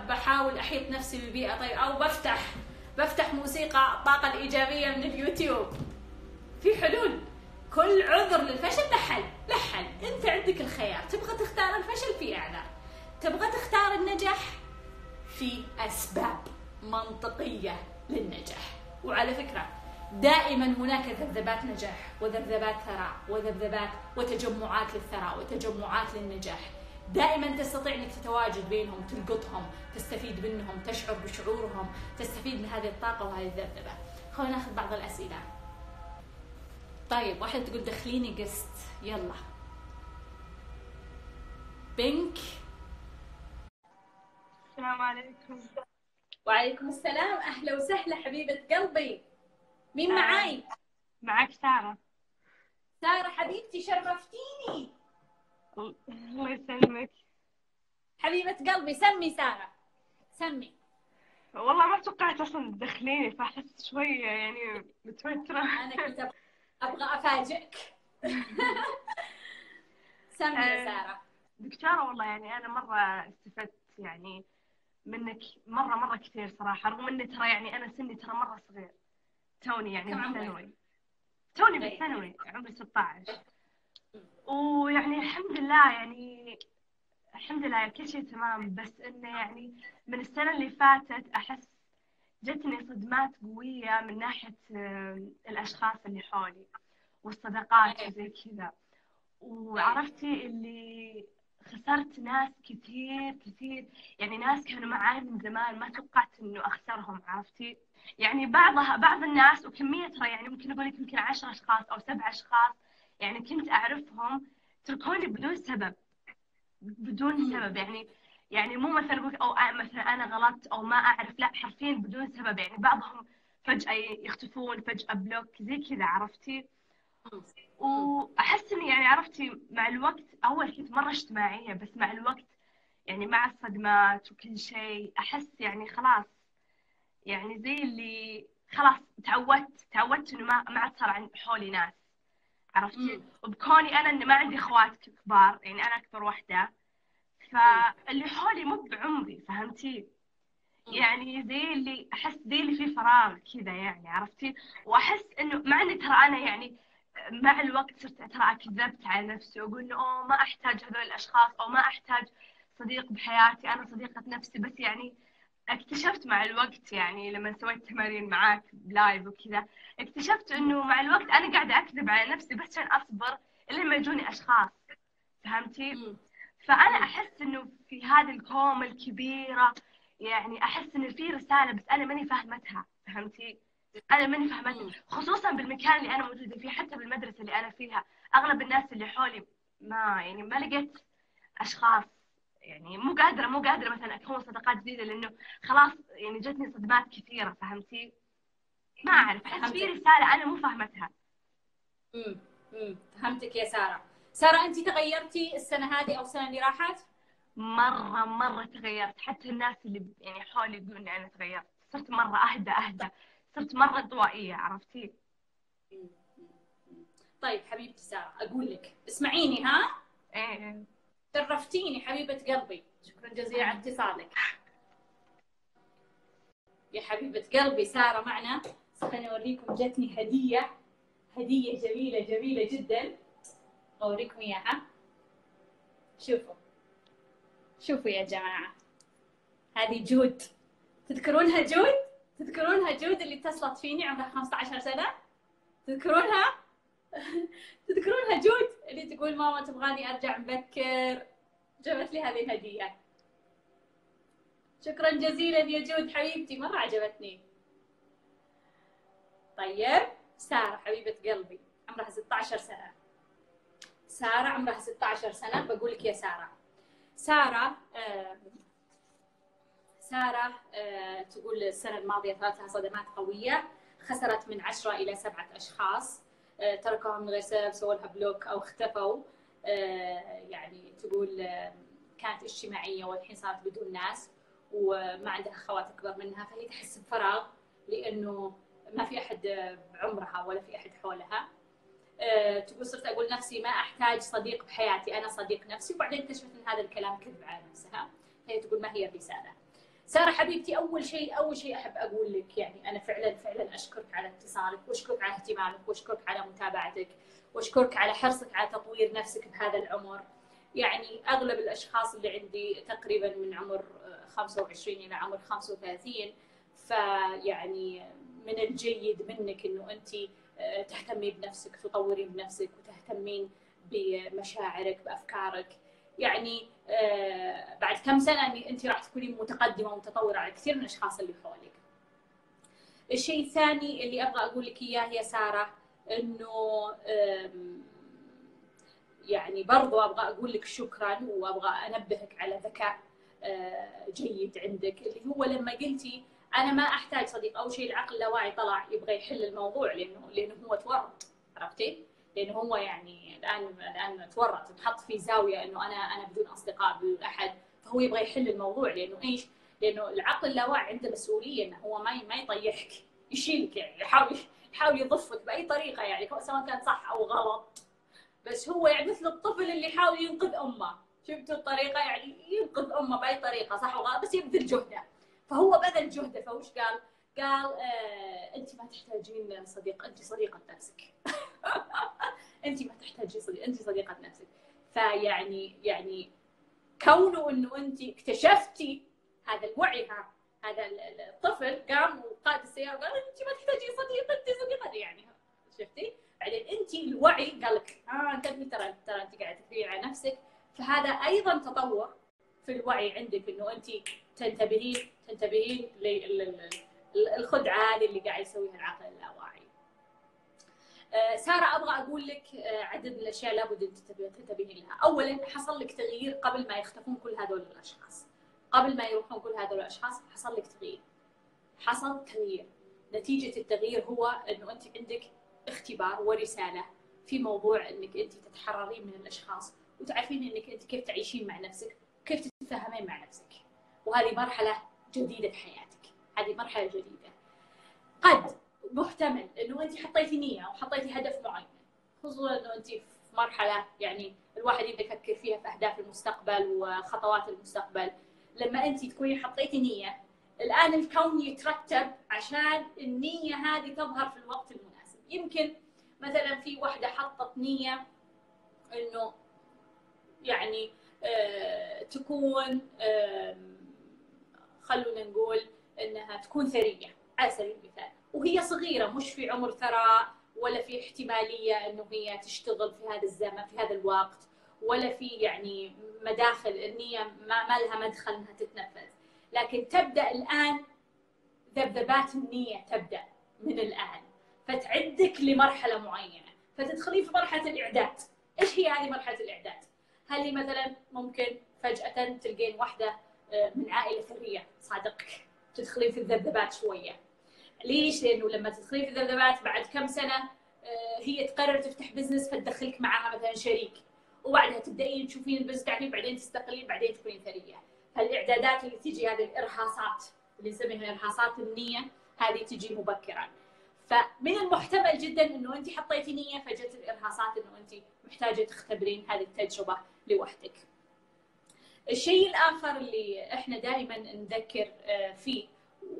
بحاول احيط نفسي ببيئة طيب، او بفتح بفتح موسيقى الطاقة الإيجابية من اليوتيوب. في حلول، كل عذر للفشل له حل، له حل، انت عندك الخيار، تبغى تختار الفشل في اعذار، تبغى تختار النجاح في اسباب منطقية للنجاح. وعلى فكرة دائما هناك ذبذبات نجاح وذبذبات ثراء وذبذبات وتجمعات للثراء وتجمعات للنجاح، دائما تستطيع انك تتواجد بينهم، تلقطهم، تستفيد منهم، تشعر بشعورهم، تستفيد من هذه الطاقة وهذه الذبذبة. خلونا ناخذ بعض الأسئلة. طيب واحدة تقول دخليني قسط، يلا بينك. السلام عليكم. وعليكم السلام، اهلا وسهلا حبيبه قلبي. مين آه. معاي؟ معك ساره. ساره حبيبتي شرفتيني. الله يسلمك حبيبه قلبي. سمي ساره، سمي. والله ما توقعت اصلا تدخليني، فحسيت شويه يعني متوتره. انا كنت ابغى افاجئك. سمي آه. ساره دكتوره، والله يعني انا مره استفدت يعني منك مرة مرة كثير صراحة، رغم اني ترى يعني انا سني ترى مرة صغير، توني يعني بالثانوي، توني بالثانوي عمري ستة عشر، ويعني الحمد لله يعني الحمد لله كل شيء تمام. بس انه يعني من السنة اللي فاتت احس جتني صدمات قوية من ناحية الاشخاص اللي حولي والصداقات وزي كذا، وعرفتي اللي خسرت ناس كثير كثير، يعني ناس كانوا معاي من زمان ما توقعت انه اخسرهم، عرفتي؟ يعني بعضها بعض الناس وكميه ترى، يعني ممكن اقول لك يمكن عشرة اشخاص او سبعة اشخاص يعني كنت اعرفهم تركوني بدون سبب، بدون سبب يعني، يعني مو مثلا اقول او مثلا انا غلطت او ما اعرف، لا حرفيا بدون سبب، يعني بعضهم فجأة يختفون، فجأة بلوك زي كذا، عرفتي؟ واحس اني يعني عرفتي مع الوقت، اول كنت مره اجتماعيه بس مع الوقت يعني مع الصدمات وكل شيء احس يعني خلاص، يعني زي اللي خلاص تعودت، تعودت انه ما ما عاد صار عند حولي ناس، عرفتي؟ وبكوني انا انه ما عندي اخوات كبار، يعني انا اكبر واحده، فاللي حولي مو بعمري، فهمتي؟ يعني زي اللي احس زي اللي في فراغ كذا، يعني عرفتي؟ واحس انه مع اني ترى انا يعني مع الوقت صرت ترى كذبت على نفسي واقول انه اوه ما احتاج هذول الاشخاص او ما احتاج صديق بحياتي، انا صديقه نفسي، بس يعني اكتشفت مع الوقت، يعني لما سويت تمارين معاك بلايف وكذا اكتشفت انه مع الوقت انا قاعده اكذب على نفسي بس عشان اصبر الا ما يجوني اشخاص، فهمتي؟ فانا احس انه في هذه الكوم الكبيره يعني احس انه في رساله بس انا ماني فاهمتها، فهمتي؟ أنا ماني فاهمتها، خصوصاً بالمكان اللي أنا موجودة فيه، حتى بالمدرسة اللي أنا فيها، أغلب الناس اللي حولي ما يعني ما لقيت أشخاص، يعني مو قادرة مو قادرة مثلاً أكون صداقات جديدة، لأنه خلاص يعني جتني صدمات كثيرة، فهمتي؟ ما أعرف، أحس في رسالة أنا مو فاهمتها. امم امم فهمتك يا سارة. سارة أنت تغيرتي السنة هذه أو السنة اللي راحت؟ مرة مرة تغيرت، حتى الناس اللي يعني حولي يقولون أنا تغيرت، صرت مرة أهدى أهدى. صرت مرة انطوائية، عرفتي؟ طيب حبيبتي سارة أقول لك اسمعيني ها؟ إيه شرفتيني حبيبة قلبي، شكرا جزيلا على اتصالك. يا حبيبة قلبي سارة معنا، خليني أوريكم جتني هدية، هدية جميلة جميلة جدا، أوريكم إياها. شوفوا شوفوا يا جماعة، هذه جود، تذكرونها جود؟ تذكرونها جود اللي اتصلت فيني عمرها خمسة عشر سنة؟ تذكرونها؟ تذكرونها جود اللي تقول ماما تبغاني أرجع مبكر، جابت لي هذه الهدية. شكرا جزيلا يا جود حبيبتي، مرة عجبتني. طيب سارة حبيبة قلبي عمرها ستة عشر سنة، سارة عمرها ستة عشر سنة، بقول لك يا سارة، سارة آه سارة تقول السنة الماضية ثلاثة صدمات قوية، خسرت من عشرة إلى سبعة أشخاص، تركوها من غير سبب، سووا لها بلوك أو اختفوا، يعني تقول كانت اجتماعية والحين صارت بدون ناس وما عندها أخوات أكبر منها، فهي تحس بفراغ لأنه ما في أحد بعمرها ولا في أحد حولها. تقول صرت أقول نفسي ما أحتاج صديق بحياتي، أنا صديق نفسي، وبعدين اكتشفت أن هذا الكلام كذب على نفسها. فهي تقول ما هي الرسالة؟ سارة حبيبتي أول شيء أول شيء أحب أقول لك يعني أنا فعلا فعلا أشكرك على اتصالك، وأشكرك على اهتمامك، وأشكرك على متابعتك، وأشكرك على حرصك على تطوير نفسك بهذا العمر. يعني أغلب الأشخاص اللي عندي تقريبا من عمر خمسة وعشرين إلى عمر خمسة وثلاثين، فيعني من الجيد منك إنه أنت تهتمي بنفسك، تطورين بنفسك، وتهتمين بمشاعرك بأفكارك. يعني آه بعد كم سنه انت راح تكونين متقدمه ومتطوره على كثير من الاشخاص اللي حولك. الشيء الثاني اللي ابغى اقول لك اياه يا ساره انه يعني برضو ابغى اقول لك شكرا، وابغى انبهك على ذكاء آه جيد عندك، اللي هو لما قلتي انا ما احتاج صديق. اول شيء العقل اللاواعي طلع يبغى يحل الموضوع لانه لانه هو تورط، عرفتي؟ لأنه هو يعني الآن الآن تورط، انحط في زاوية إنه أنا أنا بدون أصدقاء بدون أحد، فهو يبغى يحل الموضوع لأنه إيش؟ لأنه العقل اللاواعي عنده مسؤولية إنه هو ما ما يطيحك، يشيلك، يعني يحاول يحاول يضفك بأي طريقة، يعني سواء كان صح أو غلط، بس هو يعني مثل الطفل اللي يحاول ينقذ أمه، شفتوا الطريقة؟ يعني ينقذ أمه بأي طريقة صح وغلط بس يبذل جهده، فهو بذل جهده، فوش قال؟ قال آه أنت ما تحتاجين صديق، أنت صديقة نفسك. انت ما تحتاجين صديق، انت صديقه نفسك. فيعني يعني كونه انه انت اكتشفتي هذا الوعي، هذا الطفل قام وقاد السياره وقال انت ما تحتاجين صديق، انت صديقه، يعني شفتي؟ بعدين انت الوعي قال لك اه انت ترى ترى انت قاعده تكذبين على نفسك، فهذا أيضاً تطور في الوعي عندك، إنه أنت تنتبهين تنتبهين للخدعة هذه اللي قاعد يسويها العقل اللاواعي. سارة أبغى أقول لك عدد من الأشياء لابد أن تنتبهين لها. أولاً حصل لك تغيير قبل ما يختفون كل هذول الأشخاص، قبل ما يروحون كل هذول الأشخاص حصل لك تغيير. حصل تغيير، نتيجة التغيير هو إنه أنت عندك اختبار ورسالة في موضوع إنك أنت تتحررين من الأشخاص وتعرفين إنك أنت كيف تعيشين مع نفسك، كيف تتفاهمين مع نفسك، وهذه مرحلة جديدة في حياتك، هذه مرحلة جديدة. قد محتمل إنه أنت حطيتي نية وحطيتي هدف معين، خصوصاً إنه أنت في مرحلة يعني الواحد يبدأ يفكر فيها في أهداف المستقبل وخطوات المستقبل. لما أنت تكوني حطيتي نية، الآن الكون يترتب عشان النية هذه تظهر في الوقت المناسب. يمكن مثلا في واحدة حطت نية إنه يعني آه تكون آه خلونا نقول إنها تكون ثرية على سبيل المثال، وهي صغيرة مش في عمر ثراء ولا في احتمالية إنه هي تشتغل في هذا الزمن في هذا الوقت، ولا في يعني مداخل النية ما, ما لها مدخل إنها تتنفذ، لكن تبدأ الآن ذبذبات النية تبدأ من الآن فتعدك لمرحلة معينة، فتدخلين في مرحلة الإعداد. إيش هي هذه مرحلة الإعداد؟ هل مثلا ممكن فجأة تلقين واحدة من عائلة ثرية صادقك، تدخلين في الذبذبات شوية. ليش؟ لأنه لما تدخلين في الذبذبات بعد كم سنة هي تقرر تفتح بزنس فتدخلك معها مثلا شريك، وبعدها تبدأين تشوفين البزنس قاعدين، بعدين تستقلين، بعدين تكونين ثرية. فالإعدادات اللي تجي هذه الإرهاصات اللي نسميها إرهاصات النية هذه تجي مبكرا. فمن المحتمل جدا إنه أنت حطيتي نية فجت الإرهاصات إنه أنت محتاجة تختبرين هذه التجربة لوحدك. الشيء الآخر اللي إحنا دائما نذكر فيه،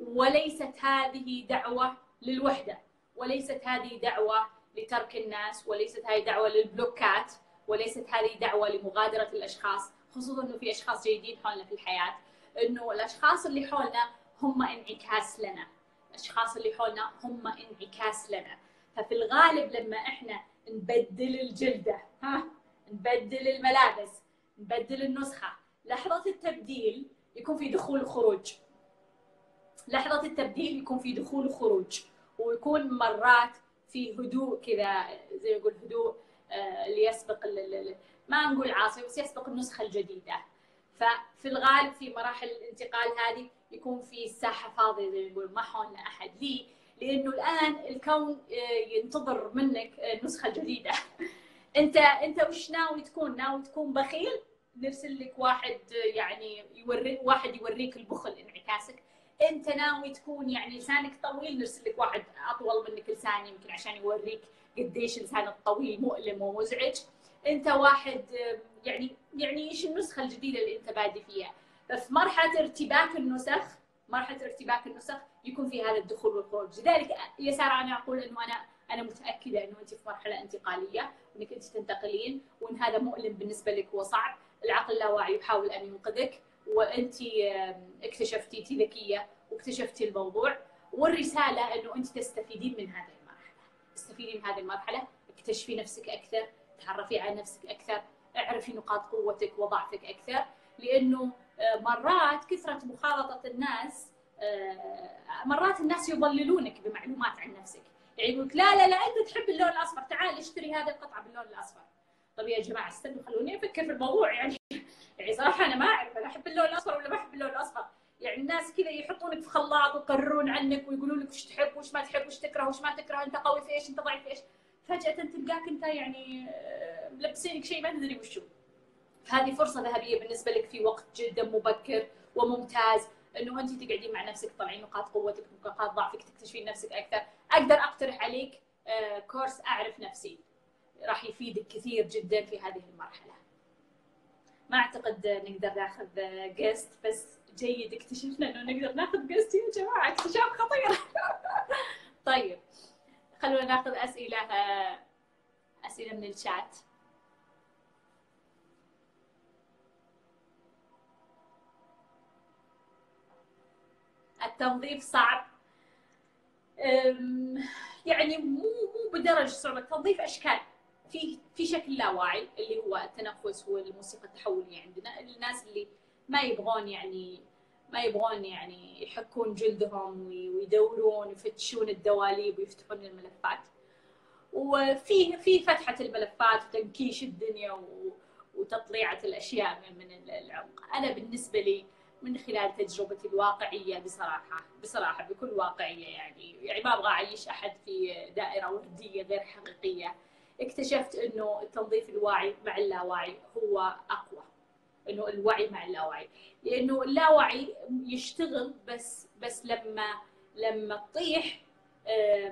وليست هذه دعوة للوحدة، وليست هذه دعوة لترك الناس، وليست هذه دعوة للبلوكات، وليست هذه دعوة لمغادرة الأشخاص، خصوصاً إنه في أشخاص جيدين حولنا في الحياة. إنه الأشخاص اللي حولنا هم انعكاس لنا، الأشخاص اللي حولنا هم انعكاس لنا. ففي الغالب لما إحنا نبدل الجلدة، ها نبدل الملابس، نبدل النسخة، لحظة التبديل يكون في دخول وخروج، لحظة التبديل يكون في دخول وخروج، ويكون مرات في هدوء كذا زي ما يقول هدوء اللي يسبق ما نقول عاصفة بس يسبق النسخة الجديدة. ففي الغالب في مراحل الانتقال هذه يكون في الساحة فاضية زي ما نقول، ما حولنا أحد. ليه؟ لأنه الآن الكون ينتظر منك النسخة الجديدة. أنت أنت وش ناوي تكون؟ ناوي تكون بخيل؟ نرسل لك واحد يعني يوري واحد يوريك البخل انعكاسك. أنت ناوي تكون يعني لسانك طويل؟ نرسل لك واحد أطول منك لسان يمكن عشان يوريك قديش لسان الطويل مؤلم ومزعج. انت واحد يعني يعني ايش النسخه الجديده اللي انت بادي فيها؟ ففي مرحله ارتباك النسخ، مرحله ارتباك النسخ يكون في هذا الدخول والخروج. لذلك يا ساره انا اقول انه انا انا متاكده انه انت في مرحله انتقاليه، وانك انت تنتقلين، وان هذا مؤلم بالنسبه لك وصعب. العقل اللاواعي يحاول ان ينقذك، وانت اكتشفتي انت ذكيه واكتشفتي الموضوع. والرساله انه انت تستفيدين من هذه المرحله، تستفيدين من هذه المرحله، اكتشفي نفسك اكثر، تعرفي على نفسك أكثر، اعرفي نقاط قوتك وضعفك أكثر. لأنه مرات كثرة مخالطة الناس، مرات الناس يضللونك بمعلومات عن نفسك، يعني يقولك لا لا لا أنت تحب اللون الأصفر، تعال اشتري هذه القطعة باللون الأصفر. طب يا جماعة استنوا خلوني أفكر في الموضوع، يعني يعني صراحة أنا ما أعرف أنا أحب اللون الأصفر ولا ما أحب اللون الأصفر. يعني الناس كذا يحطونك في خلاط ويقررون عنك ويقولون لك وش تحب وش ما تحب وش تكره وش ما تكره، أنت قوي في إيش أنت ضعيف في إيش. فجأة تلقاك أنت يعني ملبسينك شيء ما تدري وشو. هذه فرصة ذهبية بالنسبة لك في وقت جدا مبكر وممتاز، إنه أنت تقعدين مع نفسك، طلعين نقاط قوتك، نقاط ضعفك، تكتشفين نفسك أكثر. أقدر أقترح عليك كورس أعرف نفسي، راح يفيدك كثير جدا في هذه المرحلة. ما أعتقد نقدر ناخذ جيست، بس جيد اكتشفنا إنه نقدر ناخذ جيست يا جماعة، اكتشاف خطير. طيب خلونا ناخذ أسئلة أسئلة من الشات. التنظيف صعب، يعني مو مو بدرجة صعوبة، تنظيف أشكال، في في شكل لا واعي اللي هو التنفس والموسيقى التحولية عندنا، الناس اللي ما يبغون يعني ما يبغون يعني يحكون جلدهم ويدورون ويفتشون الدواليب ويفتحون الملفات. وفي في فتحة الملفات وتنكيش الدنيا وتطليعة الأشياء من العمق. أنا بالنسبة لي من خلال تجربتي الواقعية بصراحة بصراحة بكل واقعية يعني يعني ما أبغى أعيش أحد في دائرة وردية غير حقيقية. اكتشفت إنه التنظيف الواعي مع اللاواعي هو أقوى، إنه الوعي مع اللاوعي، لأنه اللاوعي يشتغل بس بس لما لما تطيح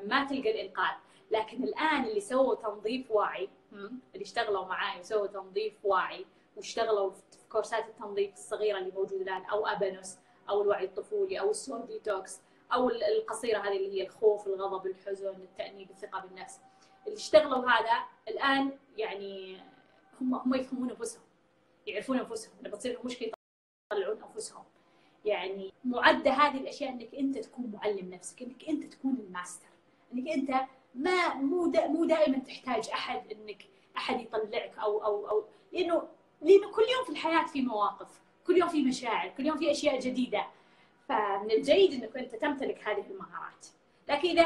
ما تلقى الإنقاذ. لكن الآن اللي سووا تنظيف واعي، اللي اشتغلوا معاي وسووا تنظيف واعي واشتغلوا في كورسات التنظيف الصغيرة اللي موجودة الآن، أو أبانوس أو الوعي الطفولي أو السون ديتوكس أو القصيرة هذه اللي هي الخوف، الغضب، الحزن، التأنيب، الثقة بالنفس، اللي اشتغلوا هذا الآن يعني هم هم يفهمون أنفسهم، يعرفون أنفسهم، لما تصير لهم مشكلة يطلعون أنفسهم. يعني معدة هذه الأشياء إنك أنت تكون معلم نفسك، إنك أنت تكون الماستر، إنك أنت ما مو دا مو دائما تحتاج احد انك احد يطلعك او او او لانه لانه كل يوم في الحياه في مواقف، كل يوم في مشاعر، كل يوم في اشياء جديده، فمن الجيد انك انت تمتلك هذه المهارات. لكن اذا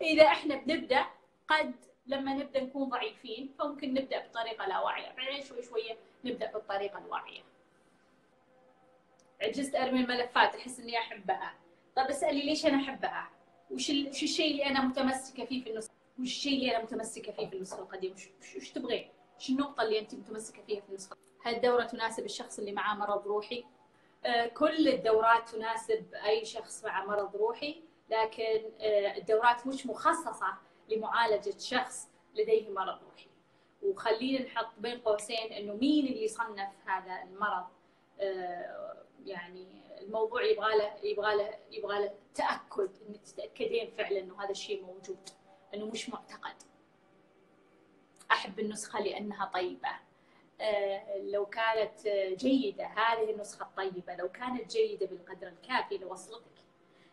اذا احنا بنبدا قد لما نبدا نكون ضعيفين، فممكن نبدا بطريقه لا واعيه، بعدين شوي شويه نبدا بالطريقه الواعيه. عجزت ارمي الملفات، احس اني احبها. طب اسالي ليش انا احبها؟ وش وش الشيء اللي انا متمسكه فيه في النسخه وش الشيء اللي انا متمسكه فيه في النسخه القديمه؟ وش وش تبغين؟ وش النقطه اللي انت متمسكه فيها في النسخه؟ هل الدوره تناسب الشخص اللي معاه مرض روحي؟ آه كل الدورات تناسب اي شخص مع مرض روحي، لكن آه الدورات مش مخصصه لمعالجه شخص لديه مرض روحي. وخلينا نحط بين قوسين انه مين اللي صنف هذا المرض، آه يعني الموضوع يبغى له يبغى له يبغى له تاكد، انك تتاكدين فعلا انه هذا الشيء موجود، انه مش معتقد. احب النسخه لانها طيبه. أه لو كانت جيده هذه النسخه الطيبه، لو كانت جيده بالقدر الكافي لوصلتك،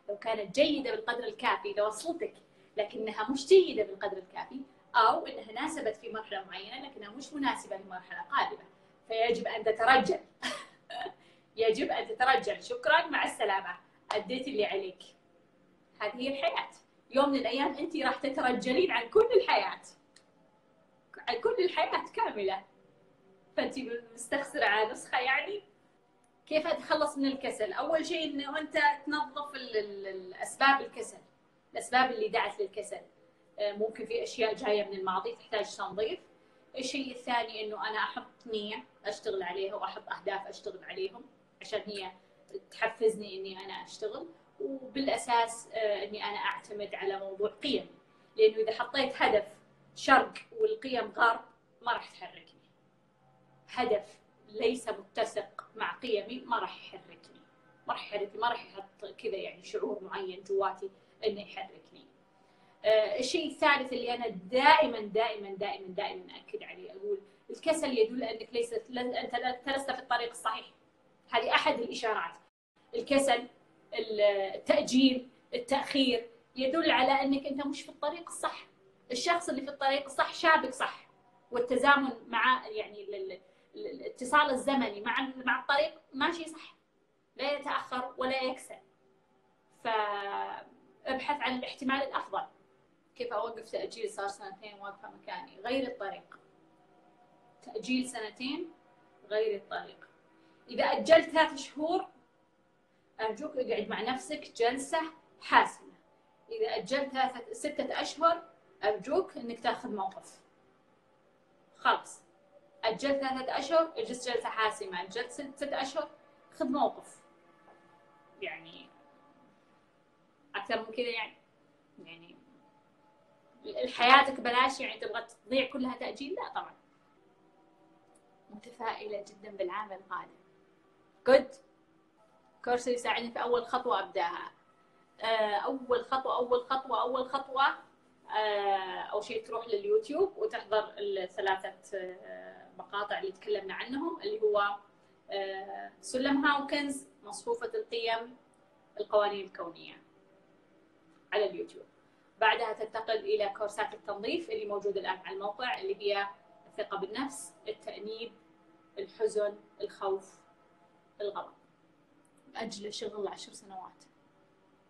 لو كانت جيده بالقدر الكافي لوصلتك، لكنها مش جيده بالقدر الكافي، او انها ناسبت في مرحله معينه لكنها مش مناسبه لمرحله قادمه، فيجب ان تترجل. يجب أن تترجل. شكراً، مع السلامة، أديت اللي عليك. هذه هي الحياة، يوم من الأيام أنت راح تترجلين عن كل الحياة، عن كل الحياة كاملة، فأنت مستخسرة على نسخة. يعني كيف أتخلص من الكسل؟ أول شيء أنه أنت تنظف الأسباب، الكسل، الأسباب اللي دعت للكسل، ممكن في أشياء جاية من الماضي تحتاج تنظيف. الشيء الثاني أنه أنا أحط نية أشتغل عليها، وأحط أهداف أشتغل عليهم عشان هي تحفزني اني انا اشتغل، وبالاساس اني انا اعتمد على موضوع قيم، لانه اذا حطيت هدف شرق والقيم غرب ما راح تحركني. هدف ليس متسق مع قيمي ما راح يحركني، ما راح يحركني، ما راح يحط كذا يعني شعور معين جواتي انه يحركني. الشيء الثالث اللي انا دائما دائما دائما دائما اكد عليه، اقول الكسل يدل انك ليست انت لست في الطريق الصحيح. هذه أحد الإشارات. الكسل، التأجيل، التأخير يدل على أنك أنت مش في الطريق الصح. الشخص اللي في الطريق الصح شابك صح، والتزامن مع يعني الاتصال الزمني مع مع الطريق ماشي صح، لا يتأخر ولا يكسل. فابحث عن الاحتمال الأفضل. كيف أوقف تأجيل صار سنتين واقفة مكاني؟ غير الطريق. تأجيل سنتين غير الطريق. إذا أجلت ثلاث شهور أرجوك اقعد مع نفسك جلسة حاسمة. إذا أجلت ثلاثة ستة أشهر أرجوك إنك تاخذ موقف. خلص. أجلت ثلاثة أشهر اجلس جلسة حاسمة، أجلت ستة أشهر خذ موقف. يعني أكثر من كذا يعني يعني حياتك بلاش يعني تبغى تضيع كلها تأجيل؟ لا طبعا. متفائلة جدا بالعام القادم. جود. كورس يساعدني في أول خطوة أبداها. أول خطوة أول خطوة أول خطوة أول شيء تروح لليوتيوب وتحضر الثلاثة مقاطع اللي تكلمنا عنهم، اللي هو سلم هاوكنز، مصفوفة القيم، القوانين الكونية، على اليوتيوب. بعدها تنتقل إلى كورسات التنظيف اللي موجودة الآن على الموقع، اللي هي الثقة بالنفس، التأنيب، الحزن، الخوف، الغضب. أجل شغل عشر سنوات.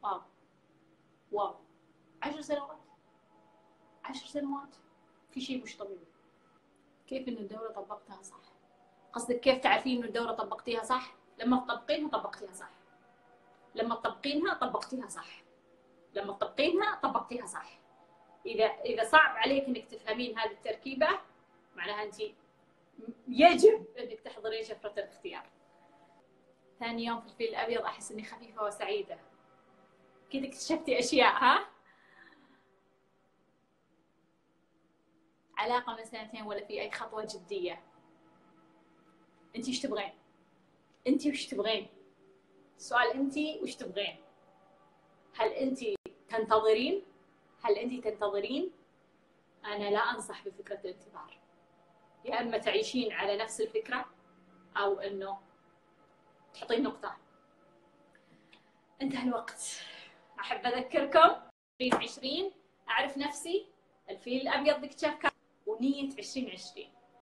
واو واو، عشر سنوات عشر سنوات في شيء مش طبيعي. كيف إن الدورة طبقتها صح؟ قصدك كيف تعرفين إنه الدورة طبقتيها صح؟ لما تطبقينها طبقتيها صح. لما تطبقينها طبقتيها صح. لما تطبقينها طبقتيها صح. إذا إذا صعب عليك إنك تفهمين هذه التركيبة، معناها أنت يجب إنك تحضرين شفرة الاختيار. ثاني يوم في الفيل الأبيض أحس إني خفيفة وسعيدة. كذا اكتشفتي أشياء، ها؟ علاقة من سنتين ولا في أي خطوة جدية. أنت وش تبغين؟ أنت وش تبغين؟ السؤال أنت وش تبغين؟ هل أنت تنتظرين؟ هل أنت تنتظرين؟ أنا لا أنصح بفكرة الانتظار. يا إما تعيشين على نفس الفكرة أو إنه تحطين نقطة. انتهى الوقت. أحب أذكركم عشرين عشرين، أعرف نفسي، الفيل الأبيض بكتشاف، ونية عشرين عشرين.